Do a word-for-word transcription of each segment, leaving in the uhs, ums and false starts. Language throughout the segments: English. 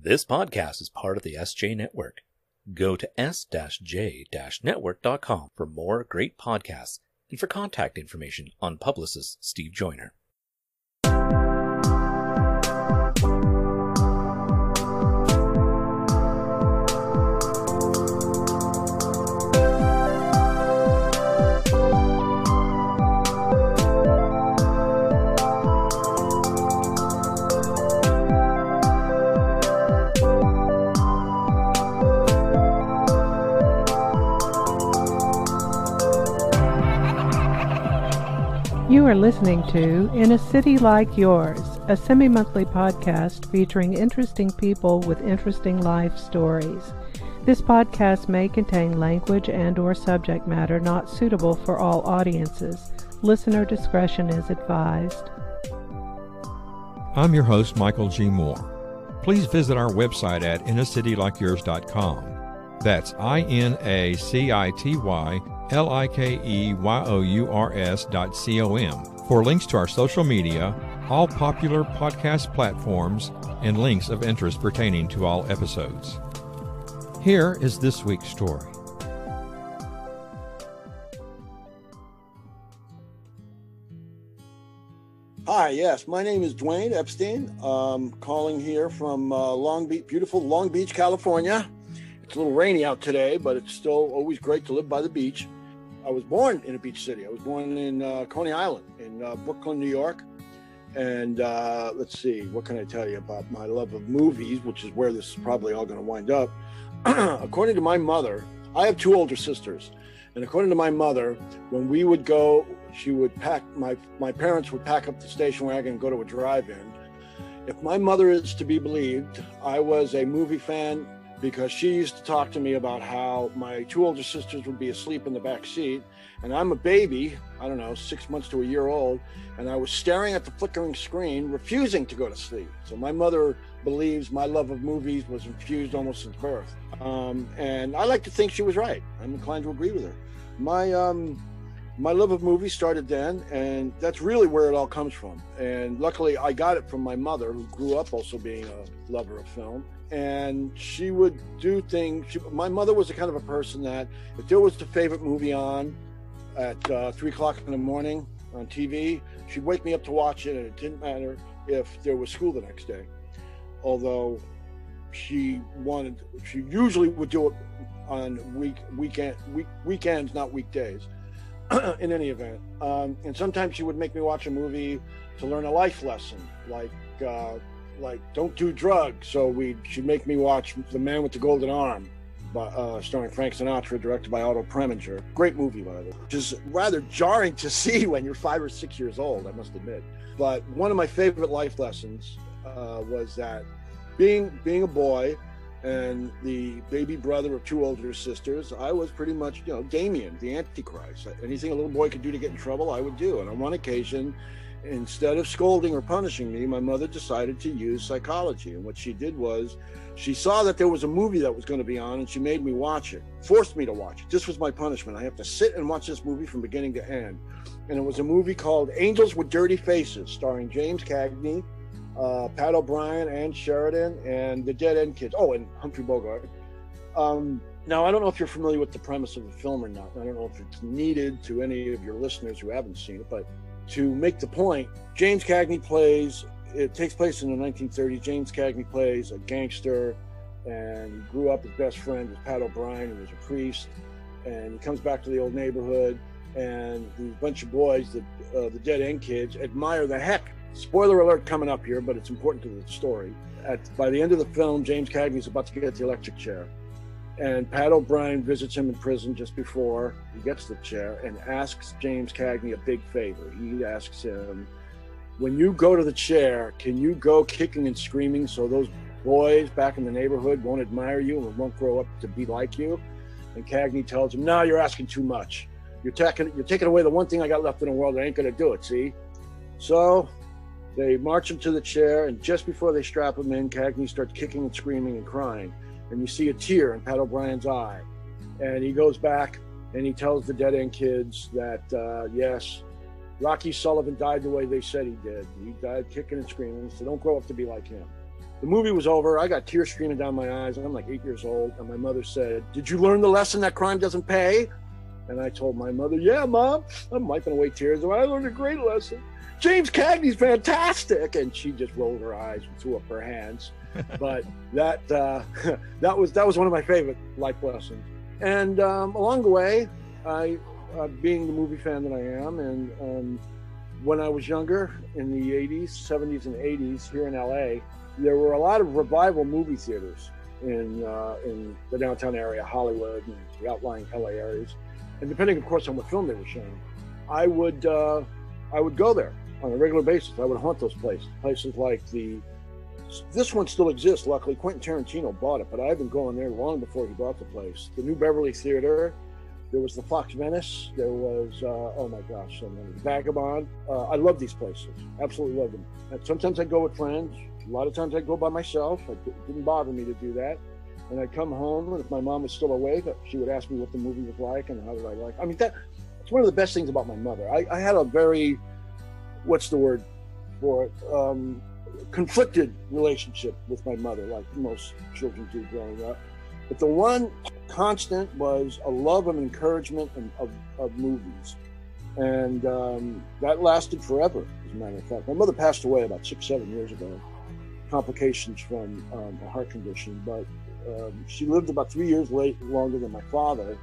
This podcast is part of the S J Network. Go to s j network dot com for more great podcasts and for contact information on publicist Steve Joiner. You are listening to In a City Like Yours, a semi-monthly podcast featuring interesting people with interesting life stories. This podcast may contain language and or subject matter not suitable for all audiences. Listener discretion is advised. I'm your host, Michael G. Moore. Please visit our website at in a city like yours dot com. That's I N A C I T Y L-I-K-E-Y-O-U-R-S dot C-O-M for links to our social media, all popular podcast platforms, and links of interest pertaining to all episodes. Here is this week's story. Hi, yes, my name is Dwayne Epstein. I'm calling here from uh, Long Beach, beautiful Long Beach, California. It's a little rainy out today, but it's still always great to live by the beach. I was born in a beach city. I was born in uh, Coney Island in uh, Brooklyn, New York. And uh, let's see, what can I tell you about my love of movies, which is where this is probably all going to wind up. According to my mother, I have two older sisters. And according to my mother, when we would go, she would pack, my, my parents would pack up the station wagon and go to a drive-in. If my mother is to be believed, I was a movie fan because she used to talk to me about how my two older sisters would be asleep in the back seat, and I'm a baby, I don't know, six months to a year old, and I was staring at the flickering screen, refusing to go to sleep. So my mother believes my love of movies was infused almost since birth. Um, and I like to think she was right. I'm inclined to agree with her. My, um, my love of movies started then, and that's really where it all comes from. And luckily I got it from my mother, who grew up also being a lover of film. And she would do things. She, my mother was the kind of a person that if there was the favorite movie on at uh, three o'clock in the morning on T V, she'd wake me up to watch it, and it didn't matter if there was school the next day. Although she wanted, she usually would do it on week weekend week, weekends, not weekdays. In any event, um, and sometimes she would make me watch a movie to learn a life lesson, like. Uh, like don't do drugs, so we she'd make me watch The Man with the Golden Arm, by, uh, starring Frank Sinatra, directed by Otto Preminger. Great movie, by the way. Just rather jarring to see when you're five or six years old, I must admit. But one of my favorite life lessons uh, was that being being a boy and the baby brother of two older sisters, I was pretty much, you know, Damien, the Antichrist. Anything a little boy could do to get in trouble, I would do. And on one occasion, instead of scolding or punishing me, my mother decided to use psychology. And what she did was, she saw that there was a movie that was going to be on, and she made me watch it, forced me to watch it. This was my punishment. I have to sit and watch this movie from beginning to end. And it was a movie called Angels with Dirty Faces, starring James Cagney, uh, Pat O'Brien, Ann Sheridan, and the Dead End Kids. Oh, and Humphrey Bogart. Um, now, I don't know if you're familiar with the premise of the film or not. I don't know if it's needed to any of your listeners who haven't seen it, but to make the point, James Cagney plays, it takes place in the nineteen thirties. James Cagney plays a gangster, and he grew up, his best friend was Pat O'Brien, who was a priest, and he comes back to the old neighborhood, and the bunch of boys, the, uh, the Dead End Kids, admire the heck. Spoiler alert coming up here, but it's important to the story. At, by the end of the film, James Cagney's about to get the electric chair, and Pat O'Brien visits him in prison just before he gets the chair and asks James Cagney a big favor. He asks him, when you go to the chair, can you go kicking and screaming so those boys back in the neighborhood won't admire you and won't grow up to be like you? And Cagney tells him, no, you're asking too much. You're taking, you're taking away the one thing I got left in the world. I ain't gonna do it, see? So they march him to the chair, and just before they strap him in, Cagney starts kicking and screaming and crying. And you see a tear in Pat O'Brien's eye. And he goes back and he tells the Dead End Kids that, uh, yes, Rocky Sullivan died the way they said he did. He died kicking and screaming, so don't grow up to be like him. The movie was over. I got tears streaming down my eyes. I'm like eight years old. And my mother said, did you learn the lesson that crime doesn't pay? And I told my mother, yeah, Mom, I'm wiping away tears. I learned a great lesson. James Cagney's fantastic. And she just rolled her eyes and threw up her hands. But that uh, that was that was one of my favorite life lessons. And um, along the way, I, uh, being the movie fan that I am, and um, when I was younger in the eighties, seventies and eighties here in L A, there were a lot of revival movie theaters in uh, in the downtown area, Hollywood, and the outlying L A areas. And depending, of course, on what film they were showing, I would uh, I would go there on a regular basis. I would haunt those places, places like the. This one still exists, luckily. Quentin Tarantino bought it, but I've been going there long before he bought the place. The New Beverly Theater, there was the Fox Venice, there was, uh, oh my gosh, so many. Vagabond. Uh, I love these places, absolutely love them. And sometimes I go with friends, a lot of times I go by myself. It didn't bother me to do that. And I'd come home, and if my mom was still awake, she would ask me what the movie was like and how did I like it. I mean, that, that's one of the best things about my mother. I, I had a very, what's the word for it? Um, conflicted relationship with my mother, like most children do growing up. But the one constant was a love and encouragement of, of movies. And um, that lasted forever, as a matter of fact. My mother passed away about six, seven years ago, complications from um, a heart condition. But um, she lived about three years late, longer than my father,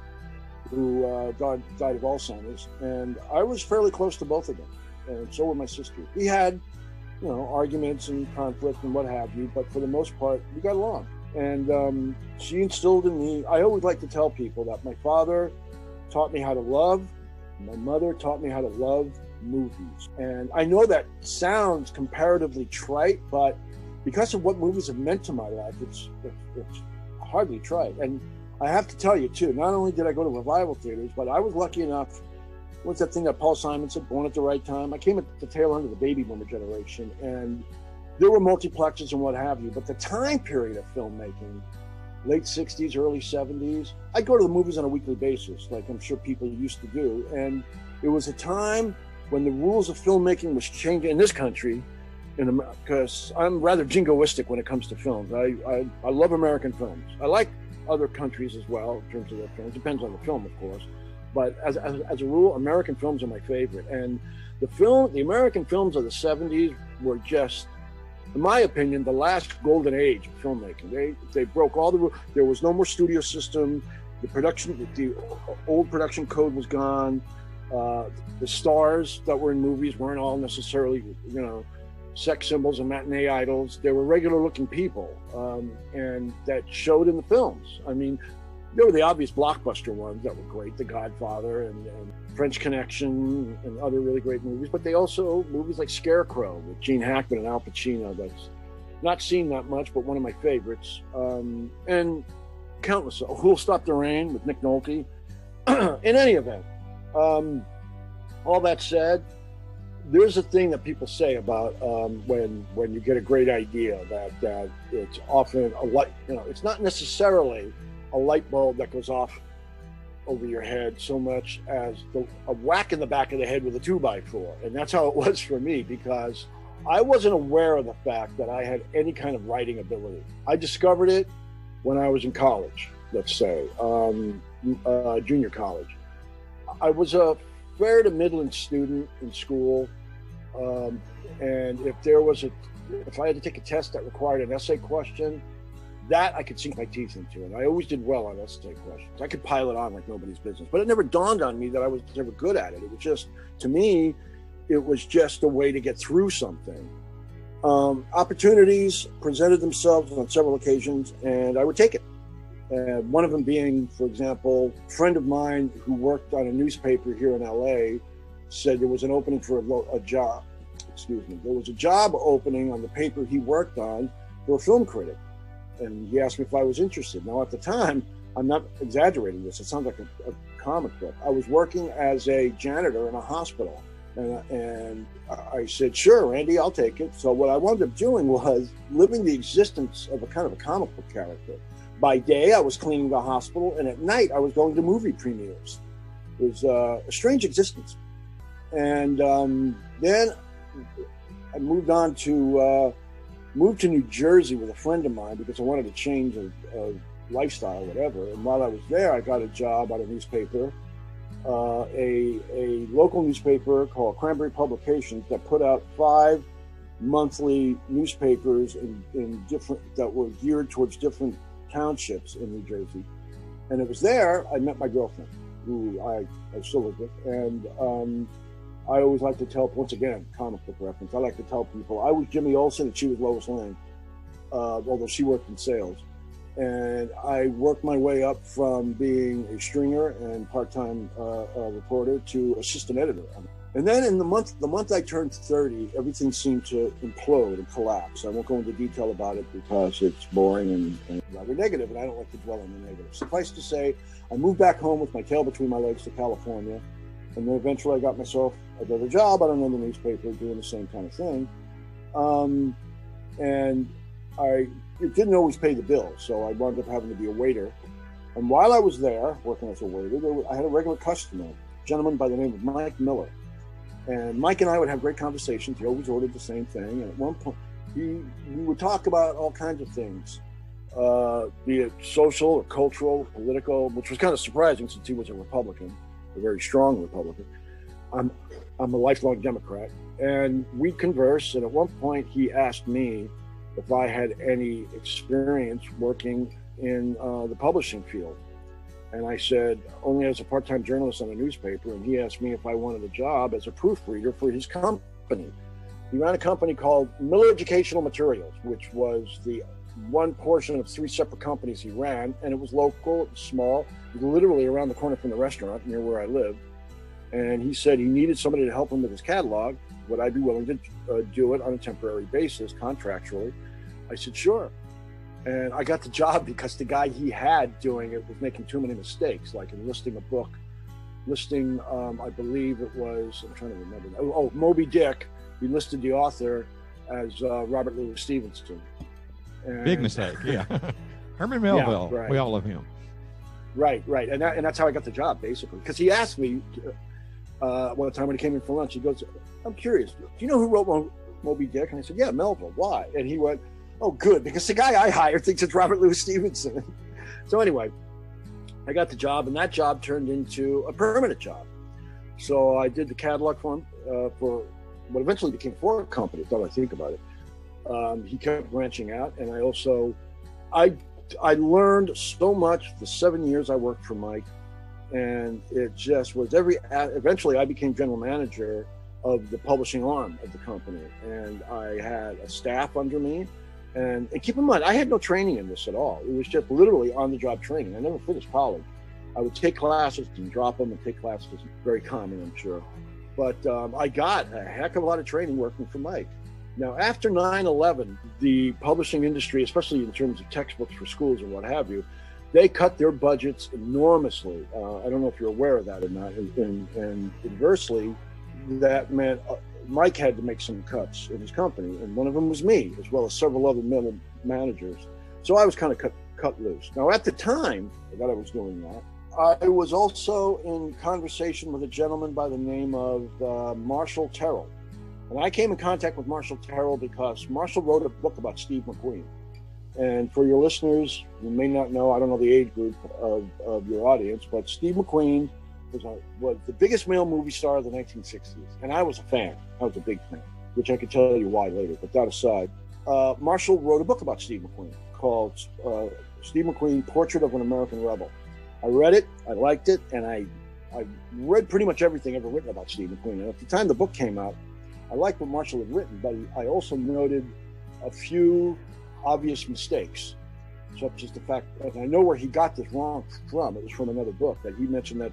who uh, died, died of Alzheimer's. And I was fairly close to both of them. And so were my sisters. We had you know, arguments and conflict and what have you, but for the most part, we got along. And um, she instilled in me, I always like to tell people that my father taught me how to love, my mother taught me how to love movies. And I know that sounds comparatively trite, but because of what movies have meant to my life, it's, it's, it's hardly trite. And I have to tell you too, not only did I go to revival theaters, but I was lucky enough. What's that thing that Paul Simon said, born at the right time? I came at the tail end of the baby boomer generation, and there were multiplexes and what have you, but the time period of filmmaking, late sixties, early seventies, I'd go to the movies on a weekly basis, like I'm sure people used to do, and it was a time when the rules of filmmaking was changing in this country, in America, because I'm rather jingoistic when it comes to films. I, I, I love American films. I like other countries as well in terms of their films. Depends on the film, of course. But as, as, as a rule, American films are my favorite. And the film, the American films of the seventies were just, in my opinion, the last golden age of filmmaking. They they broke all the rules. There was no more studio system. The production, the old production code was gone. Uh, the stars that were in movies weren't all necessarily, you know, sex symbols and matinee idols. They were regular looking people. Um, and that showed in the films. I mean, there were the obvious blockbuster ones that were great, The Godfather and, and French Connection and other really great movies, but they also, movies like Scarecrow with Gene Hackman and Al Pacino, that's not seen that much, but one of my favorites, um, and countless, Who'll Stop the Rain with Nick Nolte. In any event, um, all that said, there's a thing that people say about um, when when you get a great idea, that, that it's often a light, you know, it's not necessarily a light bulb that goes off over your head so much as the, a whack in the back of the head with a two by four. And that's how it was for me, because I wasn't aware of the fact that I had any kind of writing ability. I discovered it when I was in college, let's say, um, uh, junior college. I was a fair to middling student in school. Um, and if there was a, if I had to take a test that required an essay question, that I could sink my teeth into, and I always did well on essay questions. I could pile it on like nobody's business, but it never dawned on me that I was never good at it. It was just, to me, it was just a way to get through something. Um, opportunities presented themselves on several occasions, and I would take it. Uh, one of them being, for example, a friend of mine who worked on a newspaper here in L A said there was an opening for a, a job, excuse me, there was a job opening on the paper he worked on for a film critic. And he asked me if I was interested. Now, at the time, I'm not exaggerating this. It sounds like a, a comic book. I was working as a janitor in a hospital. And, and I said, sure, Randy, I'll take it. So what I wound up doing was living the existence of a kind of a comic book character. By day, I was cleaning the hospital. And at night, I was going to movie premieres. It was uh, a strange existence. And um, then I moved on to... Uh, moved to New Jersey with a friend of mine because I wanted to change of, of lifestyle, whatever. And while I was there, I got a job at a newspaper, uh, a a local newspaper called Cranberry Publications that put out five monthly newspapers in, in different that were geared towards different townships in New Jersey. And it was there I met my girlfriend, who I, I still live with. And um, I always like to tell, once again, comic book reference, I like to tell people, I was Jimmy Olsen and she was Lois Lane, uh, although she worked in sales. And I worked my way up from being a stringer and part-time uh, uh, reporter to assistant editor. And then in the month, the month I turned thirty, everything seemed to implode and collapse. I won't go into detail about it because it's boring and, and rather negative, and I don't like to dwell on the negative. Suffice to say, I moved back home with my tail between my legs to California, and then eventually I got myself another job at another newspaper doing the same kind of thing. Um, and I it didn't always pay the bill, so I wound up having to be a waiter. And while I was there, working as a waiter, there was, I had a regular customer, a gentleman by the name of Mike Miller. And Mike and I would have great conversations. He always ordered the same thing. And at one point, he, we would talk about all kinds of things, uh, be it social or cultural, or political, which was kind of surprising since he was a Republican, a very strong Republican. I'm, I'm a lifelong Democrat. And we'd converse. And at one point, he asked me if I had any experience working in uh, the publishing field. And I said, only as a part-time journalist on a newspaper. And he asked me if I wanted a job as a proofreader for his company. He ran a company called Miller Educational Materials, which was the one portion of three separate companies he ran. And it was local, it was small, it was literally around the corner from the restaurant near where I lived. And he said he needed somebody to help him with his catalog. Would I be willing to uh, do it on a temporary basis, contractually? I said, sure. And I got the job because the guy he had doing it was making too many mistakes, like in listing a book, listing, um, I believe it was, I'm trying to remember, oh, Moby Dick. He listed the author as uh, Robert Louis Stevenson. And, big mistake, yeah. Herman Melville, yeah, right. We all love him. Right, right. And, that, and that's how I got the job, basically. Because he asked me uh, one time when he came in for lunch, he goes, I'm curious, do you know who wrote Mo- Moby Dick? And I said, yeah, Melville. Why? And he went, oh, good, because the guy I hired thinks it's Robert Louis Stevenson. So anyway, I got the job, and that job turned into a permanent job. So I did the catalog for him uh, for what eventually became four companies. Don't I think about it? Um, he kept branching out, and I also, I, I learned so much the seven years I worked for Mike, and it just was every. Eventually, I became general manager of the publishing arm of the company, and I had a staff under me. And, and keep in mind, I had no training in this at all. It was just literally on-the-job training. I never finished college. I would take classes and drop them and take classes. Very common, I'm sure. But um, I got a heck of a lot of training working for Mike. Now, after nine eleven, the publishing industry, especially in terms of textbooks for schools and what have you, they cut their budgets enormously. Uh, I don't know if you're aware of that or not. And, and, and inversely, that meant... Uh, Mike had to make some cuts in his company, and one of them was me, as well as several other middle managers. So I was kind of cut, cut loose. Now, at the time that I was doing that, I was also in conversation with a gentleman by the name of uh, Marshall Terrill. And I came in contact with Marshall Terrill because Marshall wrote a book about Steve McQueen. And for your listeners, you may not know, I don't know the age group of, of your audience, but Steve McQueen Was, a, was the biggest male movie star of the nineteen sixties. And I was a fan. I was a big fan, which I could tell you why later. But that aside, uh, Marshall wrote a book about Steve McQueen called uh, Steve McQueen, Portrait of an American Rebel. I read it. I liked it. And I, I read pretty much everything ever written about Steve McQueen. And at the time the book came out, I liked what Marshall had written, but I also noted a few obvious mistakes, such as the fact, and I know where he got this wrong from. It was from another book that he mentioned that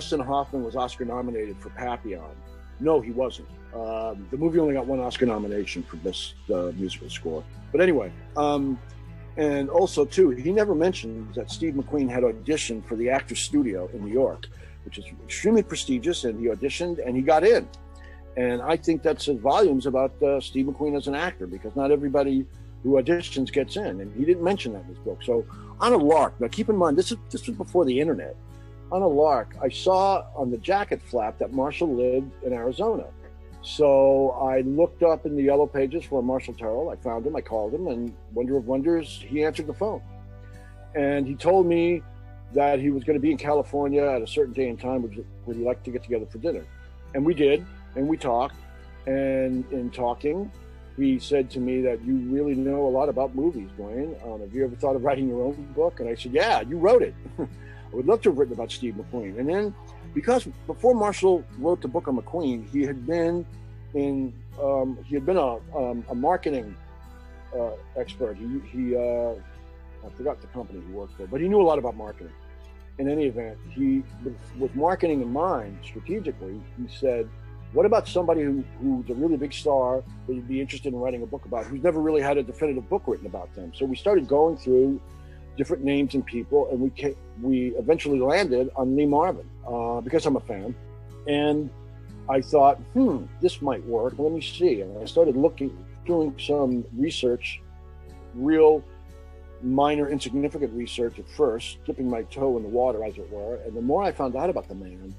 Dustin Hoffman was Oscar nominated for Papillon. No, he wasn't. Um, the movie only got one Oscar nomination for Best uh, Musical Score. But anyway, um, and also too, he never mentioned that Steve McQueen had auditioned for the Actors Studio in New York, which is extremely prestigious, and he auditioned and he got in. And I think that said volumes about uh, Steve McQueen as an actor, because not everybody who auditions gets in, and he didn't mention that in his book. So on a lark, now keep in mind, this is this was before the internet. On a lark, I saw on the jacket flap that Marshall lived in Arizona. So I looked up in the yellow pages for Marshall Terrill. I found him, I called him, and wonder of wonders, he answered the phone. And he told me that he was going to be in California at a certain day and time. Would, would he like to get together for dinner? And we did, and we talked. And in talking, he said to me that you really know a lot about movies, Dwayne. Um, have you ever thought of writing your own book? And I said, yeah, you wrote it. I would love to have written about Steve McQueen. And then, because before Marshall wrote the book on McQueen, he had been in um, he had been a, um, a marketing uh, expert. He, he uh, I forgot the company he worked for, but he knew a lot about marketing. In any event, he, with, with marketing in mind, strategically, he said, what about somebody who, who's a really big star that you'd be interested in writing a book about, who's never really had a definitive book written about them? So we started going through different names and people, and we came, we eventually landed on Lee Marvin, uh, because I'm a fan. And I thought, hmm, this might work. Let me see. And I started looking, doing some research, real minor, insignificant research at first, dipping my toe in the water, as it were. And the more I found out about the man,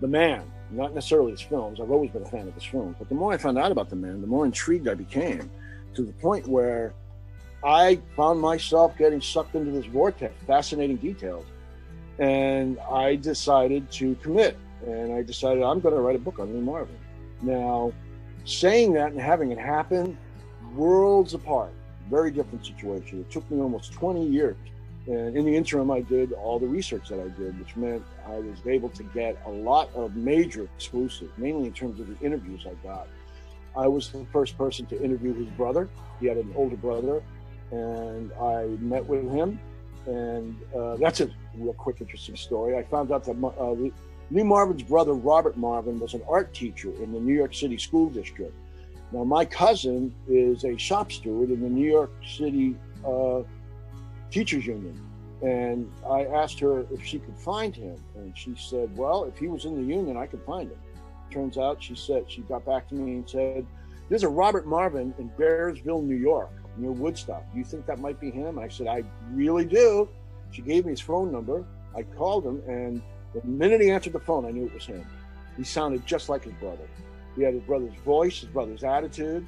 the man, not necessarily his films. I've always been a fan of his films. But the more I found out about the man, the more intrigued I became, to the point where I found myself getting sucked into this vortex, fascinating details. And I decided to commit. And I decided I'm going to write a book on Lee Marvin. Now, saying that and having it happen, worlds apart, very different situation. It took me almost twenty years. And in the interim, I did all the research that I did, which meant I was able to get a lot of major exclusives, mainly in terms of the interviews I got. I was the first person to interview his brother. He had an older brother. And I met with him. And uh, that's a real quick, interesting story. I found out that uh, Lee Marvin's brother, Robert Marvin, was an art teacher in the New York City school district. Now, my cousin is a shop steward in the New York City uh, Teachers Union. And I asked her if she could find him. And she said, well, if he was in the union, I could find him. Turns out, she said, she got back to me and said, there's a Robert Marvin in Bearsville, New York, near Woodstock. Do you think that might be him? I said, I really do. She gave me his phone number. I called him, and the minute he answered the phone, I knew it was him. He sounded just like his brother. He had his brother's voice, his brother's attitude.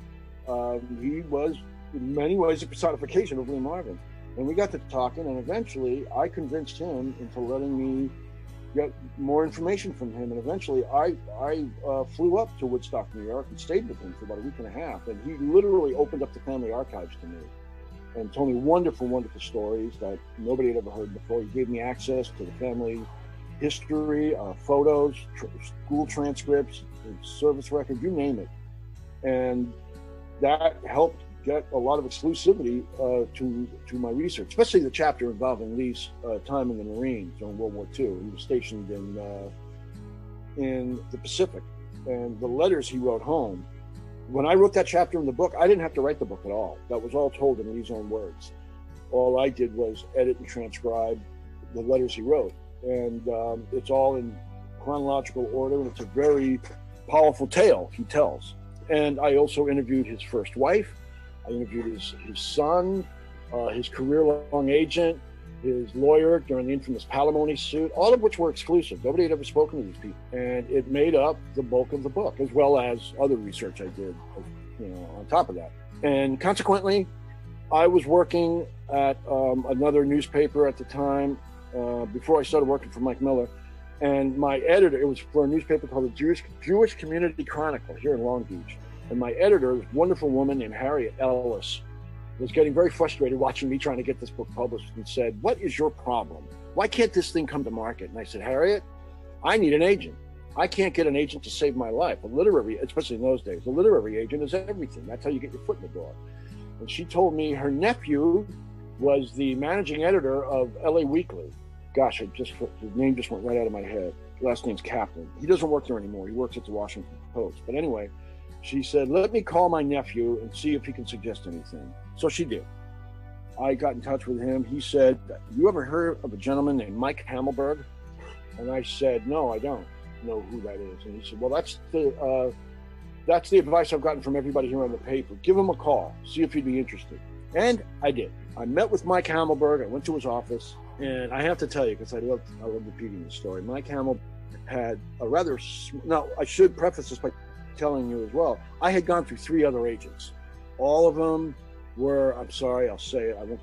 Uh, he was, in many ways, a personification of Lee Marvin. And we got to talking, and eventually I convinced him into letting me get more information from him. And eventually I, I uh, flew up to Woodstock, New York, and stayed with him for about a week and a half. And he literally opened up the family archives to me and told me wonderful, wonderful stories that nobody had ever heard before. He gave me access to the family history, uh, photos, tr- school transcripts, service records, you name it. And that helped get a lot of exclusivity uh, to to my research, especially the chapter involving Lee's uh, time in the Marines during World War Two. He was stationed in uh, in the Pacific, and the letters he wrote home. When I wrote that chapter in the book, I didn't have to write the book at all. That was all told in Lee's own words. All I did was edit and transcribe the letters he wrote. And um, it's all in chronological order, and it's a very powerful tale he tells. And I also interviewed his first wife. I interviewed his, his son, uh, his career-long agent, his lawyer during the infamous Palimony suit, all of which were exclusive. Nobody had ever spoken to these people. And it made up the bulk of the book, as well as other research I did, you know, on top of that. And consequently, I was working at um, another newspaper at the time, uh, before I started working for Mike Miller. And my editor, it was for a newspaper called the Jewish, Jewish Community Chronicle here in Long Beach. And my editor, this wonderful woman named Harriet Ellis, was getting very frustrated watching me trying to get this book published, and said, what is your problem? Why can't this thing come to market? And I said, Harriet, I need an agent. I can't get an agent to save my life. A literary, especially in those days, a literary agent is everything. That's how you get your foot in the door. And she told me her nephew was the managing editor of L A Weekly. Gosh, it just, his name just went right out of my head. Last name's Kaplan. He doesn't work there anymore. He works at the Washington Post. But anyway, she said, let me call my nephew and see if he can suggest anything. So she did. I got in touch with him. He said, you ever heard of a gentleman named Mike Hamelberg? And I said, no, I don't know who that is. And he said, well, that's the uh, that's the advice I've gotten from everybody here on the paper. Give him a call, see if he'd be interested. And I did. I met with Mike Hamelberg. I went to his office. And I have to tell you, because I love I love repeating this story, Mike Hamelberg had a rather, sm- now I should preface this by telling you as well, I had gone through three other agents. All of them were, I'm sorry, I'll say it, I won't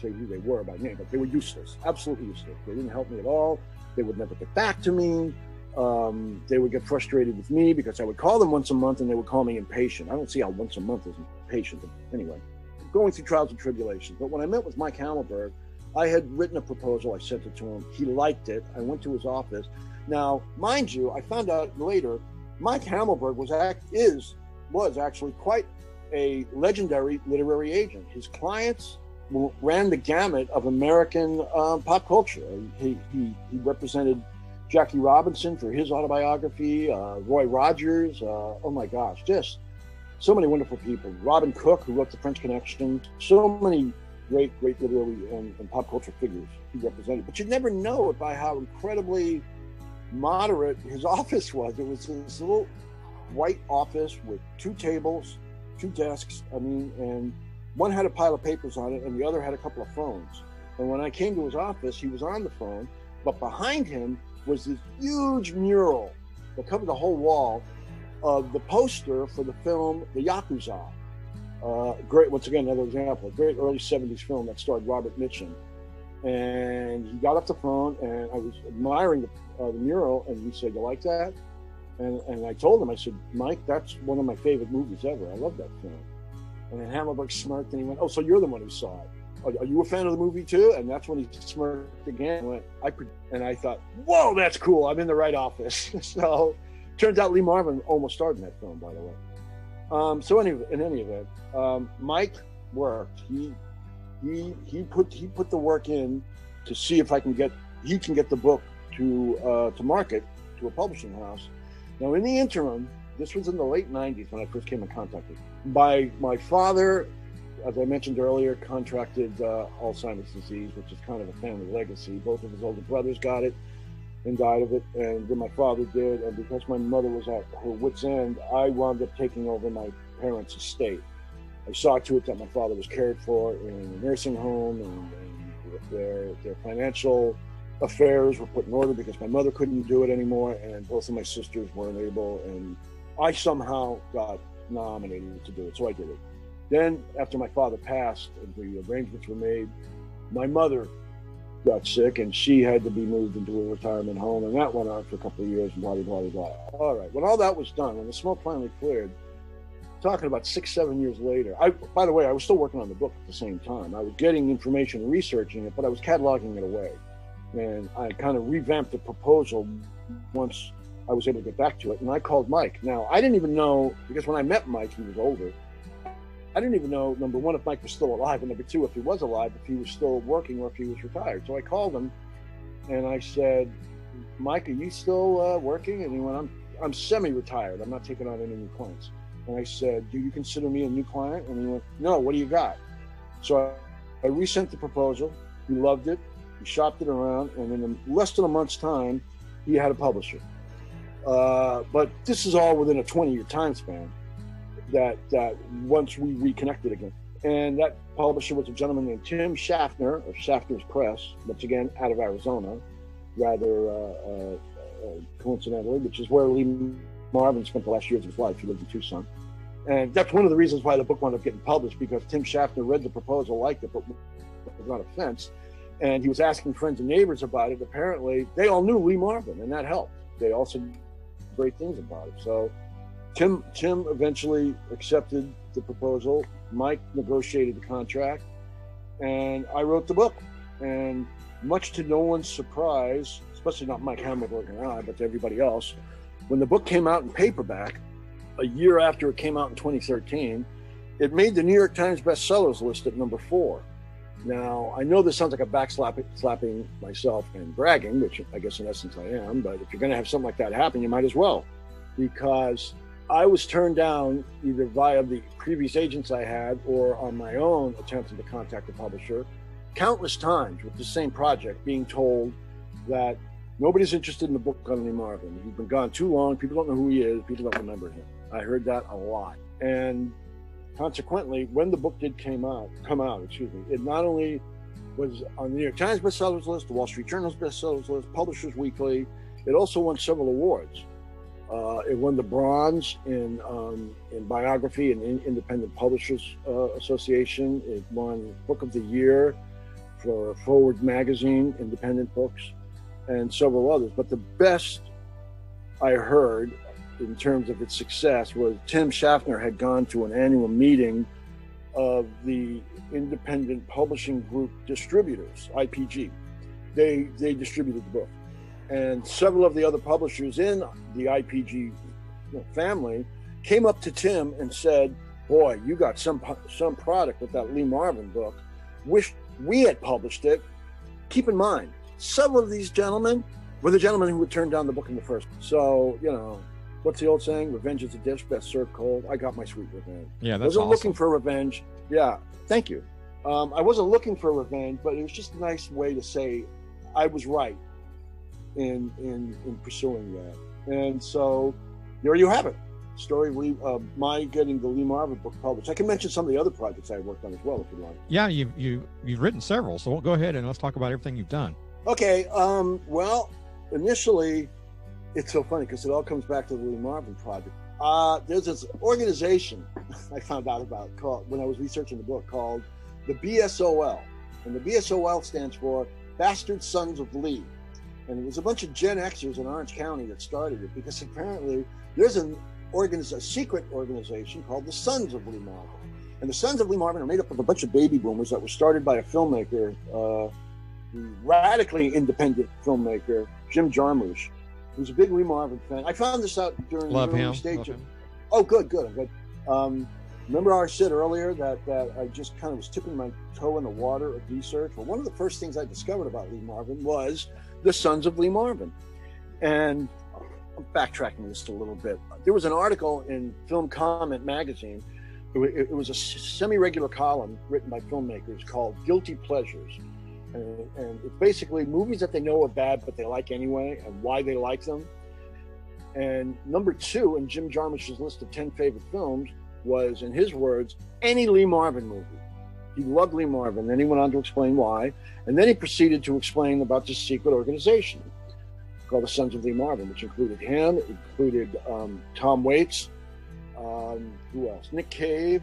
say who they were by name, but they were useless, absolutely useless. They didn't help me at all. They would never get back to me. Um, they would get frustrated with me because I would call them once a month and they would call me impatient. I don't see how once a month is impatient, but anyway. Going through trials and tribulations. But when I met with Mike Hamelberg, I had written a proposal, I sent it to him, he liked it, I went to his office. Now, mind you, I found out later, Mike Hamelberg was act is was actually quite a legendary literary agent. His clients ran the gamut of American um, pop culture. He, he, he represented Jackie Robinson for his autobiography, uh, Roy Rogers, uh, oh my gosh, just so many wonderful people. Robin Cook, who wrote The French Connection, so many great, great literary and, and pop culture figures he represented. But you never know it by how incredibly moderate his office was. It was this little white office with two tables, two desks, I mean, and one had a pile of papers on it and the other had a couple of phones. And when I came to his office, he was on the phone, but behind him was this huge mural that covered the whole wall of the poster for the film The Yakuza. Uh, great, once again, another example, a great early seventies film that starred Robert Mitchum. And he got off the phone and I was admiring the, uh, the mural and he said, you like that? And, and I told him, I said, Mike, that's one of my favorite movies ever. I love that film. And then Hamelberg smirked and he went, oh, so you're the one who saw it. Are, are you a fan of the movie too? And that's when he smirked again. And, went, I could, and I thought, whoa, that's cool. I'm in the right office. So turns out Lee Marvin almost starred in that film, by the way. Um, so anyway, in any event, um, Mike worked. He he he put he put the work in to see if I can get he can get the book to uh, to market to a publishing house. Now in the interim, this was in the late nineties when I first came in contact with him. By my father, as I mentioned earlier, contracted uh, Alzheimer's disease, which is kind of a family legacy. Both of his older brothers got it and died of it, and then my father did, and because my mother was at her wit's end, I wound up taking over my parents' estate. I saw to it that my father was cared for in a nursing home, and, and their, their financial affairs were put in order because my mother couldn't do it anymore, and both of my sisters weren't able, and I somehow got nominated to do it, so I did it. Then, after my father passed and the arrangements were made, my mother got sick and she had to be moved into a retirement home, and that went on for a couple of years, blah, blah, blah, blah. All right, when all that was done, when the smoke finally cleared, talking about six, seven years later, I, by the way, I was still working on the book at the same time. I was getting information and researching it, but I was cataloging it away. And I kind of revamped the proposal once I was able to get back to it, and I called Mike. Now, I didn't even know, because when I met Mike, he was older. I didn't even know, number one, if Mike was still alive, and number two, if he was alive, if he was still working or if he was retired. So I called him and I said, Mike, are you still uh, working? And he went, I'm, I'm semi-retired. I'm not taking on any new clients. And I said, do you consider me a new client? And he went, no, what do you got? So I, I resent the proposal. He loved it. He shopped it around. And in less than a month's time, he had a publisher. Uh, but this is all within a twenty-year time span. That, that once we reconnected again. And that publisher was a gentleman named Tim Schaffner of Schaffner's Press, once again, out of Arizona, rather uh, uh, coincidentally, which is where Lee Marvin spent the last years of his life. He lived in Tucson. And that's one of the reasons why the book wound up getting published, because Tim Schaffner read the proposal, liked it, but was not a fence. And he was asking friends and neighbors about it. Apparently, they all knew Lee Marvin, and that helped. They all said great things about it. So Tim, Tim eventually accepted the proposal. Mike negotiated the contract, and I wrote the book. And much to no one's surprise, especially not Mike Hamelberg and I, but to everybody else, when the book came out in paperback, a year after it came out in twenty thirteen, it made the New York Times bestsellers list at number four. Now, I know this sounds like a backslapping myself and bragging, which I guess in essence I am, but if you're gonna have something like that happen, you might as well, because I was turned down either via the previous agents I had or on my own attempting to contact the publisher countless times with the same project, being told that nobody's interested in the book on Lee Marvin. He's been gone too long. People don't know who he is. People don't remember him. I heard that a lot. And consequently, when the book did came out, come out, excuse me, it not only was on the New York Times bestsellers list, the Wall Street Journal's bestsellers list, Publishers Weekly, it also won several awards. Uh, it won the bronze in um, in biography and in Independent Publishers uh, Association. It won Book of the Year for Forward Magazine, Independent Books, and several others. But the best I heard in terms of its success was Tim Schaffner had gone to an annual meeting of the Independent Publishing Group Distributors, I P G. They they distributed the book. And several of the other publishers in the I P G family came up to Tim and said, boy, you got some some product with that Lee Marvin book. Wish we had published it. Keep in mind, several of these gentlemen were the gentlemen who would turn down the book in the first. So, you know, what's the old saying? Revenge is a dish best served cold. I got my sweet revenge. Yeah, that's I wasn't awesome. looking for revenge. Yeah, thank you. Um, I wasn't looking for revenge, but it was just a nice way to say I was right in in in pursuing that. And so there you have it. Story we, uh, my getting the Lee Marvin book published. I can mention some of the other projects I worked on as well, if you like. Yeah, you you you've written several, so we'll go ahead and let's talk about everything you've done. Okay. Um, well, initially, it's so funny because it all comes back to the Lee Marvin project. Uh, there's this organization I found out about called when I was researching the book called the B S O L, and the B S O L stands for Bastard Sons of Lee. And it was a bunch of Gen Xers in Orange County that started it, because apparently there's an organiz- a secret organization called the Sons of Lee Marvin. And the Sons of Lee Marvin are made up of a bunch of baby boomers that were started by a filmmaker, uh, radically independent filmmaker, Jim Jarmusch, who's a big Lee Marvin fan. I found this out during Love the early stage. Oh, good, good. good. Um, remember I said earlier that, that I just kind of was tipping my toe in the water of research? Well, one of the first things I discovered about Lee Marvin was the Sons of Lee Marvin. And I'm backtracking this a little bit. There was an article in Film Comment magazine. It was a semi-regular column written by filmmakers called Guilty Pleasures. And, and it's basically movies that they know are bad, but they like anyway, and why they like them. And number two in Jim Jarmusch's list of ten favorite films was, in his words, any Lee Marvin movie. He loved Lee Marvin. Then he went on to explain why. And then he proceeded to explain about this secret organization called the Sons of Lee Marvin, which included him, it included um, Tom Waits, um, who else? Nick Cave.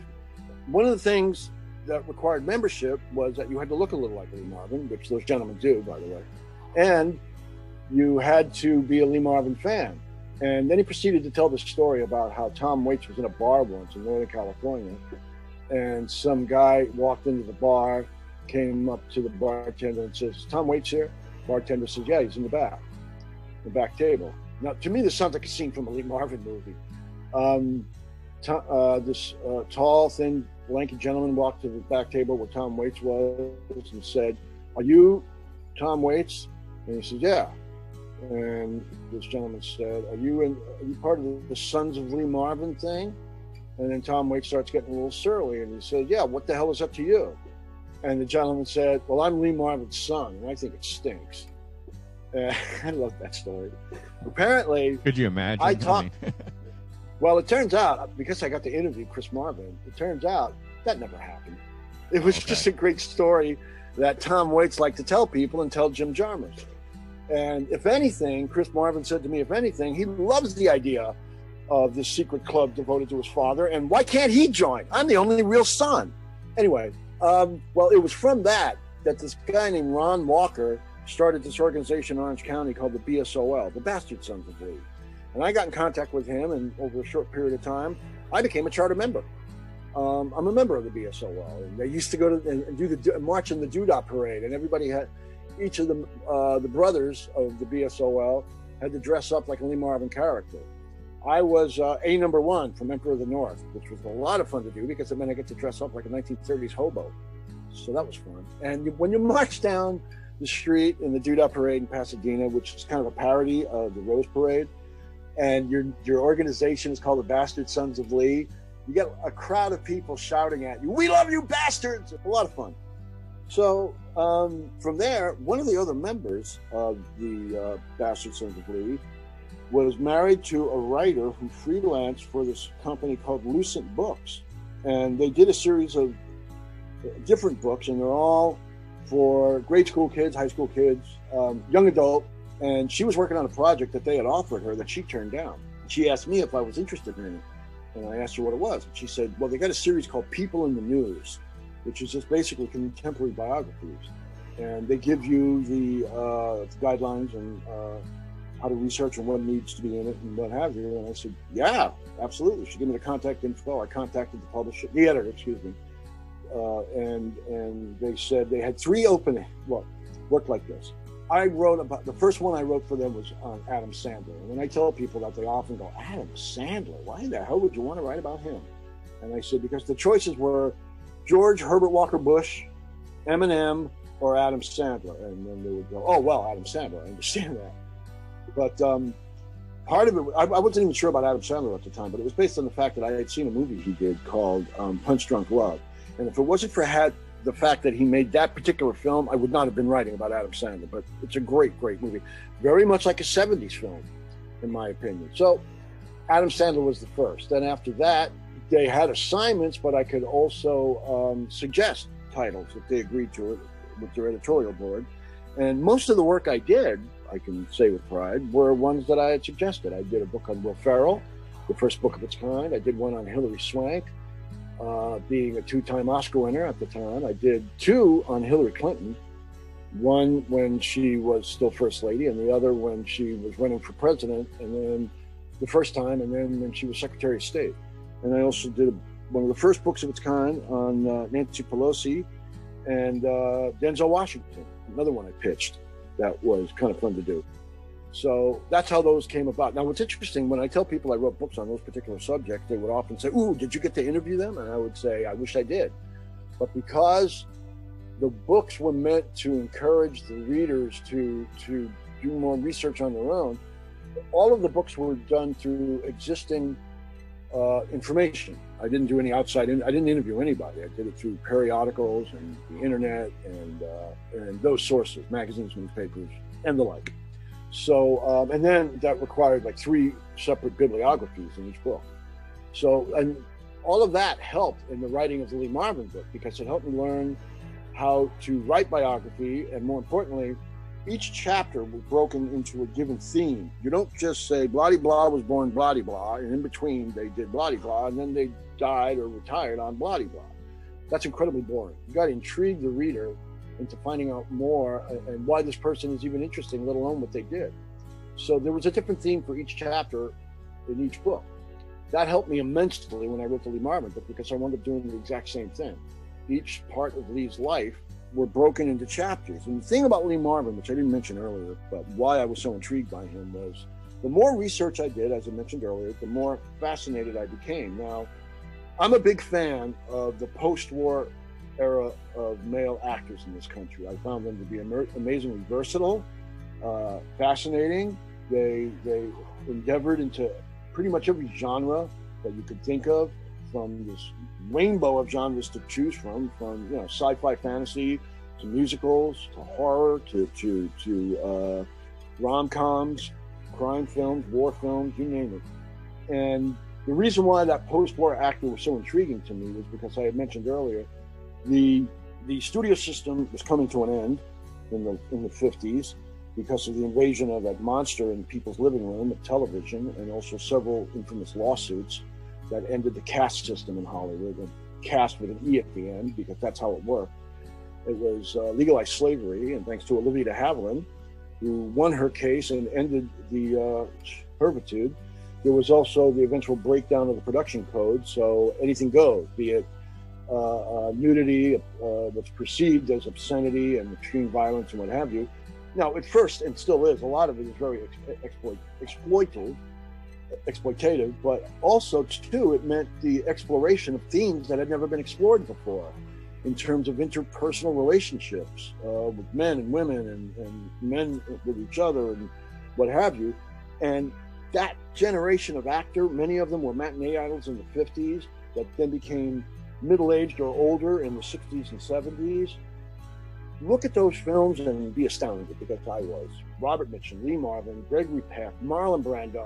One of the things that required membership was that you had to look a little like Lee Marvin, which those gentlemen do, by the way. And you had to be a Lee Marvin fan. And then he proceeded to tell the story about how Tom Waits was in a bar once in Northern California, and some guy walked into the bar, came up to the bartender and says, Tom Waits here? Bartender says, yeah, he's in the back, the back table. Now, to me, this sounds like a scene from a Lee Marvin movie. Um, t- uh, this uh, tall, thin, lanky gentleman walked to the back table where Tom Waits was and said, are you Tom Waits? And he said, yeah. And this gentleman said, are you in, are you part of the Sons of Lee Marvin thing? And then Tom Waits starts getting a little surly and he said, yeah, what the hell is up to you? And the gentleman said, well, I'm Lee Marvin's son and I think it stinks. Uh, I love that story. Apparently, could you imagine? I talked. Well, it turns out, because I got to interview Chris Marvin, it turns out that never happened. It was okay. Just a great story that Tom Waits liked to tell people and tell Jim Jarmusch. And if anything, Chris Marvin said to me, if anything, he loves the idea of this secret club devoted to his father. And why can't he join? I'm the only real son. Anyway, um, well, it was from that that this guy named Ron Walker started this organization in Orange County called the B S O L, the Bastard Sons of Lee. And I got in contact with him, and over a short period of time, I became a charter member. Um, I'm a member of the B S O L. And they used to go to and do the march in the Doodah Parade, and everybody had, each of the uh, the brothers of the B S O L had to dress up like a Lee Marvin character. I was uh, a number one from Emperor of the North, which was a lot of fun to do because it meant I get to dress up like a nineteen thirties hobo. So that was fun. And when you march down the street in the Doodah Parade in Pasadena, which is kind of a parody of the Rose Parade, and your your organization is called the Bastard Sons of Lee, you get a crowd of people shouting at you, we love you bastards! A lot of fun. So um, from there, one of the other members of the uh, Bastard Sons of Lee was married to a writer who freelanced for this company called Lucent Books. And they did a series of different books, and they're all for grade school kids, high school kids, um, young adult. And she was working on a project that they had offered her that she turned down. she asked me if I was interested in it. And I asked her what it was. And she said, well, they got a series called People in the News, which is just basically contemporary biographies. And they give you the uh, guidelines and uh, how to research and what needs to be in it and what have you. And I said, yeah, absolutely. She gave me the contact info. I contacted the publisher, the editor, excuse me. Uh, and and they said they had three open, well, worked like this. I wrote about, the first one I wrote for them was on Adam Sandler. And when I tell people that, they often go, Adam Sandler, why the hell would you want to write about him? And I said, because the choices were George Herbert Walker Bush, Eminem, or Adam Sandler. And then they would go, oh, well, Adam Sandler, I understand that. But um, part of it, I, I wasn't even sure about Adam Sandler at the time, but it was based on the fact that I had seen a movie he did called um, Punch Drunk Love. And if it wasn't for had, the fact that he made that particular film, I would not have been writing about Adam Sandler, but it's a great, great movie. Very much like a seventies film, in my opinion. So Adam Sandler was the first. Then after that, they had assignments, but I could also um, suggest titles if they agreed to it with their editorial board. And most of the work I did, I can say with pride, were ones that I had suggested. I did a book on Will Ferrell, the first book of its kind. I did one on Hilary Swank, Uh, being a two-time Oscar winner at the time. I did two on Hillary Clinton, one when she was still First Lady and the other when she was running for president, and then the first time, and then when she was Secretary of State. And I also did one of the first books of its kind on uh, Nancy Pelosi and uh, Denzel Washington, another one I pitched that was kind of fun to do. So that's how those came about. Now, what's interesting, when I tell people I wrote books on those particular subjects, they would often say, ooh, did you get to interview them? And I would say, I wish I did. But because the books were meant to encourage the readers to, to do more research on their own, all of the books were done through existing uh, information. I didn't do any outside, in- I didn't interview anybody. I did it through periodicals and the internet and, uh, and those sources, magazines, newspapers, and the like. So, um, and then that required like three separate bibliographies in each book. So, and all of that helped in the writing of the Lee Marvin book, because it helped me learn how to write biography. And more importantly, each chapter was broken into a given theme. You don't just say, blah-de-blah was born blah-de-blah, and in between they did blah-de-blah, and then they died or retired on blah-de-blah. That's incredibly boring. You got to intrigue the reader into finding out more and why this person is even interesting, let alone what they did. So there was a different theme for each chapter in each book. That helped me immensely when I wrote the Lee Marvin book, because I wound up doing the exact same thing. Each part of Lee's life were broken into chapters. And the thing about Lee Marvin, which I didn't mention earlier, but why I was so intrigued by him, was the more research I did, as I mentioned earlier, the more fascinated I became. Now, I'm a big fan of the post-war era of male actors in this country. I found them to be immer- amazingly versatile, uh, fascinating. They they endeavored into pretty much every genre that you could think of, from this rainbow of genres to choose from, from you know sci-fi, fantasy, to musicals, to horror, to to to uh, rom-coms, crime films, war films, you name it. And the reason why that post-war actor was so intriguing to me was because I had mentioned earlier. The the studio system was coming to an end in the in the fifties because of the invasion of that monster in people's living room of television, and also several infamous lawsuits that ended the caste system in Hollywood, and caste with an E at the end, because that's how it worked. It was uh, legalized slavery, and thanks to Olivia de Havilland, who won her case and ended the uh, servitude, there was also the eventual breakdown of the production code, so anything goes, be it Uh, uh, nudity, uh, what's perceived as obscenity and extreme violence and what have you. Now, at first, and still is, a lot of it is very ex- exploit, exploitative, exploitative, but also, too, it meant the exploration of themes that had never been explored before in terms of interpersonal relationships uh, with men and women and, and men with each other and what have you. And that generation of actor, many of them were matinee idols in the fifties that then became middle-aged or older in the sixties and seventies. Look at those films and be astounded, because I was. Robert Mitchum, Lee Marvin, Gregory Peck, Marlon Brando,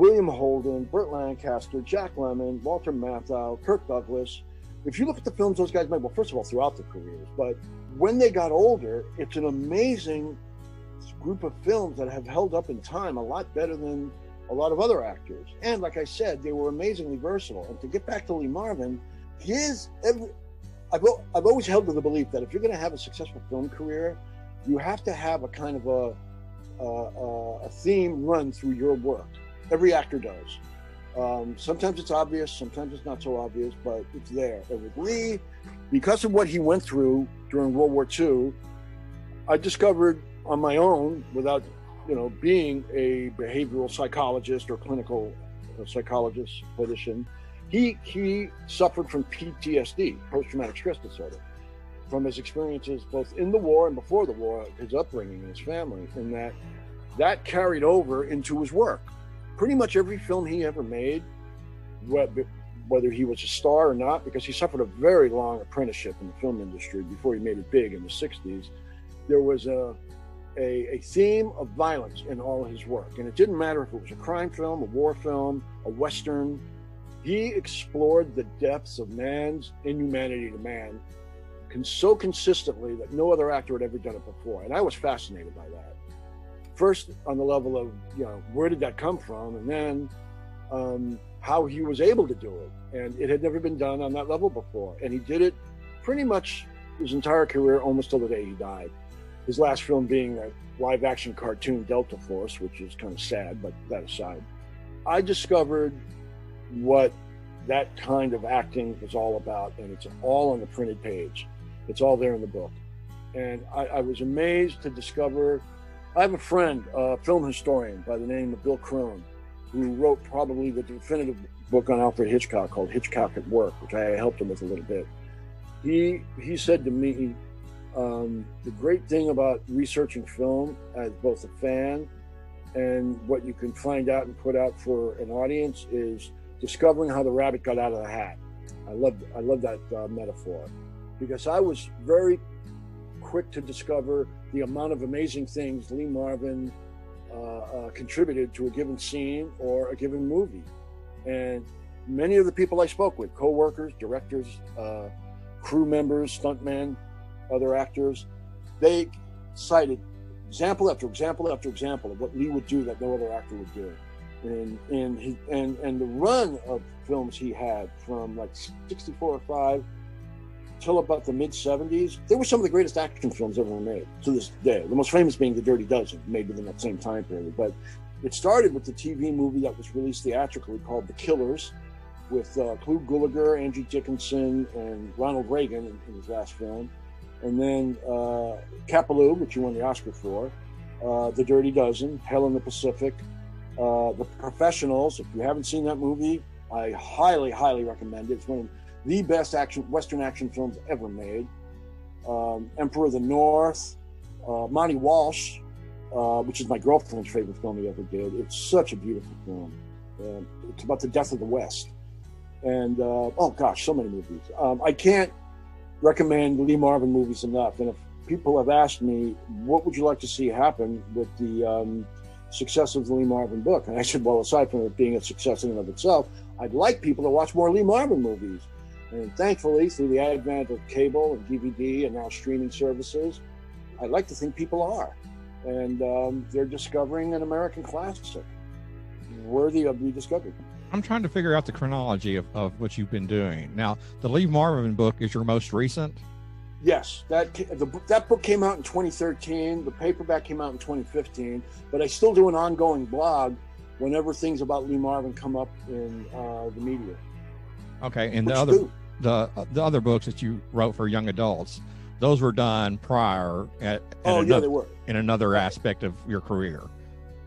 William Holden, Burt Lancaster, Jack Lemmon, Walter Matthau, Kirk Douglas. If you look at the films those guys made, well, first of all, throughout their careers, but when they got older, it's an amazing group of films that have held up in time a lot better than a a lot of other actors. And like I said, they were amazingly versatile. And to get back to Lee Marvin, his every, I've, I've always held to the belief that if you're going to have a successful film career, you have to have a kind of a a, a theme run through your work. Every actor does. Um, sometimes it's obvious, sometimes it's not so obvious, but it's there. And with Lee, because of what he went through during World War Two, I discovered on my own, without, you know, being a behavioral psychologist or clinical psychologist, physician, he he suffered from P T S D, post-traumatic stress disorder, from his experiences both in the war and before the war, his upbringing and his family, and that that carried over into his work. Pretty much every film he ever made, whether he was a star or not, because he suffered a very long apprenticeship in the film industry before he made it big in the sixties, there was a, a, a theme of violence in all his work. And it didn't matter if it was a crime film, a war film, a Western. He explored the depths of man's inhumanity to man so consistently that no other actor had ever done it before. And I was fascinated by that. First, on the level of, you know, where did that come from? And then um, how he was able to do it. And it had never been done on that level before. And he did it pretty much his entire career, almost till the day he died. His last film being a live action cartoon, Delta Force, which is kind of sad, but that aside. I discovered what that kind of acting was all about. And it's all on the printed page. It's all there in the book. And I, I was amazed to discover. I have a friend, a film historian by the name of Bill Crone, who wrote probably the definitive book on Alfred Hitchcock called Hitchcock at Work, which I helped him with a little bit. He he said to me, um, the great thing about researching film as both a fan and what you can find out and put out for an audience is discovering how the rabbit got out of the hat. I love I love that uh, metaphor, because I was very quick to discover the amount of amazing things Lee Marvin uh, uh, contributed to a given scene or a given movie. And many of the people I spoke with, co-workers, directors, uh, crew members, stuntmen, other actors, they cited example after example after example of what Lee would do that no other actor would do. And, and, his, and, and the run of films he had from like sixty-four or five till about the mid seventies, they were some of the greatest action films ever made to this day. The most famous being The Dirty Dozen, made within that same time period. But it started with the T V movie that was released theatrically called The Killers, with uh, Cloud Gulliger, Angie Dickinson, and Ronald Reagan in, in his last film. And then uh, Capaloo, which you won the Oscar for, uh, The Dirty Dozen, Hail in the Pacific, uh, The Professionals. If you haven't seen that movie, I highly, highly recommend it. It's one of the best action Western action films ever made. Um, Emperor of the North, uh, Monty Walsh, uh, which is my girlfriend's favorite film he ever did. It's such a beautiful film. Uh, it's about the death of the West. And, uh, oh gosh, so many movies. Um, I can't recommend Lee Marvin movies enough. And if people have asked me, what would you like to see happen with the um, success of the Lee Marvin book? And I said, well, aside from it being a success in and of itself, I'd like people to watch more Lee Marvin movies. And thankfully, through the advent of cable and D V D and now streaming services, I like to think people are. And um, they're discovering an American classic worthy of rediscovery. I'm trying to figure out the chronology of, of what you've been doing. Now, the Lee Marvin book is your most recent? Yes. That, the, that book came out in twenty thirteen. The paperback came out in twenty fifteen. But I still do an ongoing blog whenever things about Lee Marvin come up in uh, the media. Okay. And Which the other... Do. The the other books that you wrote for young adults, those were done prior at, at oh another, yeah they were in another aspect of your career,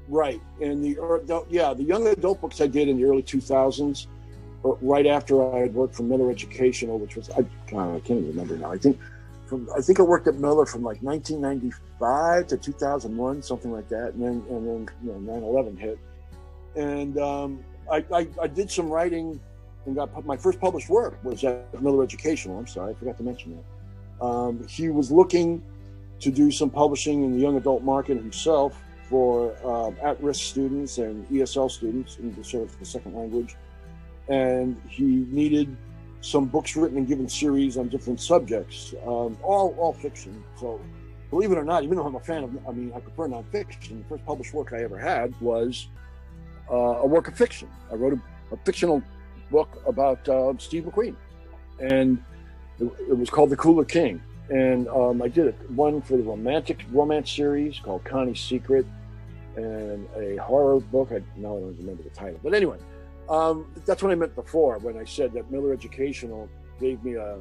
right? And the uh, yeah the young adult books I did in the early two thousands, right after I had worked for Miller Educational, which was I, God, I can't even remember now. I think from I think I worked at Miller from like nineteen ninety-five to two thousand one, something like that, and then and then you know nine eleven hit, and um, I, I I did some writing. And got my first published work was at Miller Educational. I'm sorry, I forgot to mention that. Um, he was looking to do some publishing in the young adult market himself for um, at-risk students and E S L students, English as the second language. And he needed some books written in given series on different subjects, um, all all fiction. So, believe it or not, even though I'm a fan of, I mean, I prefer nonfiction. The first published work I ever had was uh, a work of fiction. I wrote a, a fictional book about uh, Steve McQueen, and it, it was called The Cooler King. And um, I did it, one for the romantic romance series called Connie's Secret, and a horror book. I now I don't remember the title, but anyway, um, that's what I meant before when I said that Miller Educational gave me a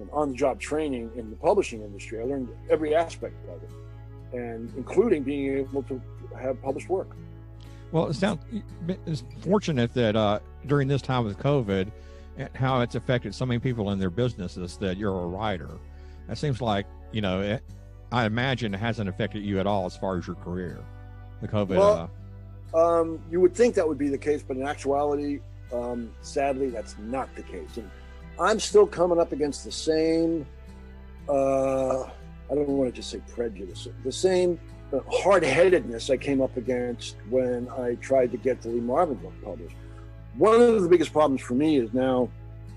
an on-the-job training in the publishing industry. I learned every aspect of it, and including being able to have published work. Well, it sounds it's fortunate that uh, during this time with COVID and how it's affected so many people in their businesses that you're a writer. That seems like, you know, it, I imagine it hasn't affected you at all as far as your career, the COVID. Well, uh, um, you would think that would be the case, but in actuality, um, sadly, that's not the case. And I'm still coming up against the same, uh, I don't want to just say prejudice, the same uh, hard-headedness I came up against when I tried to get the Lee Marvin book published. One of the biggest problems for me is now,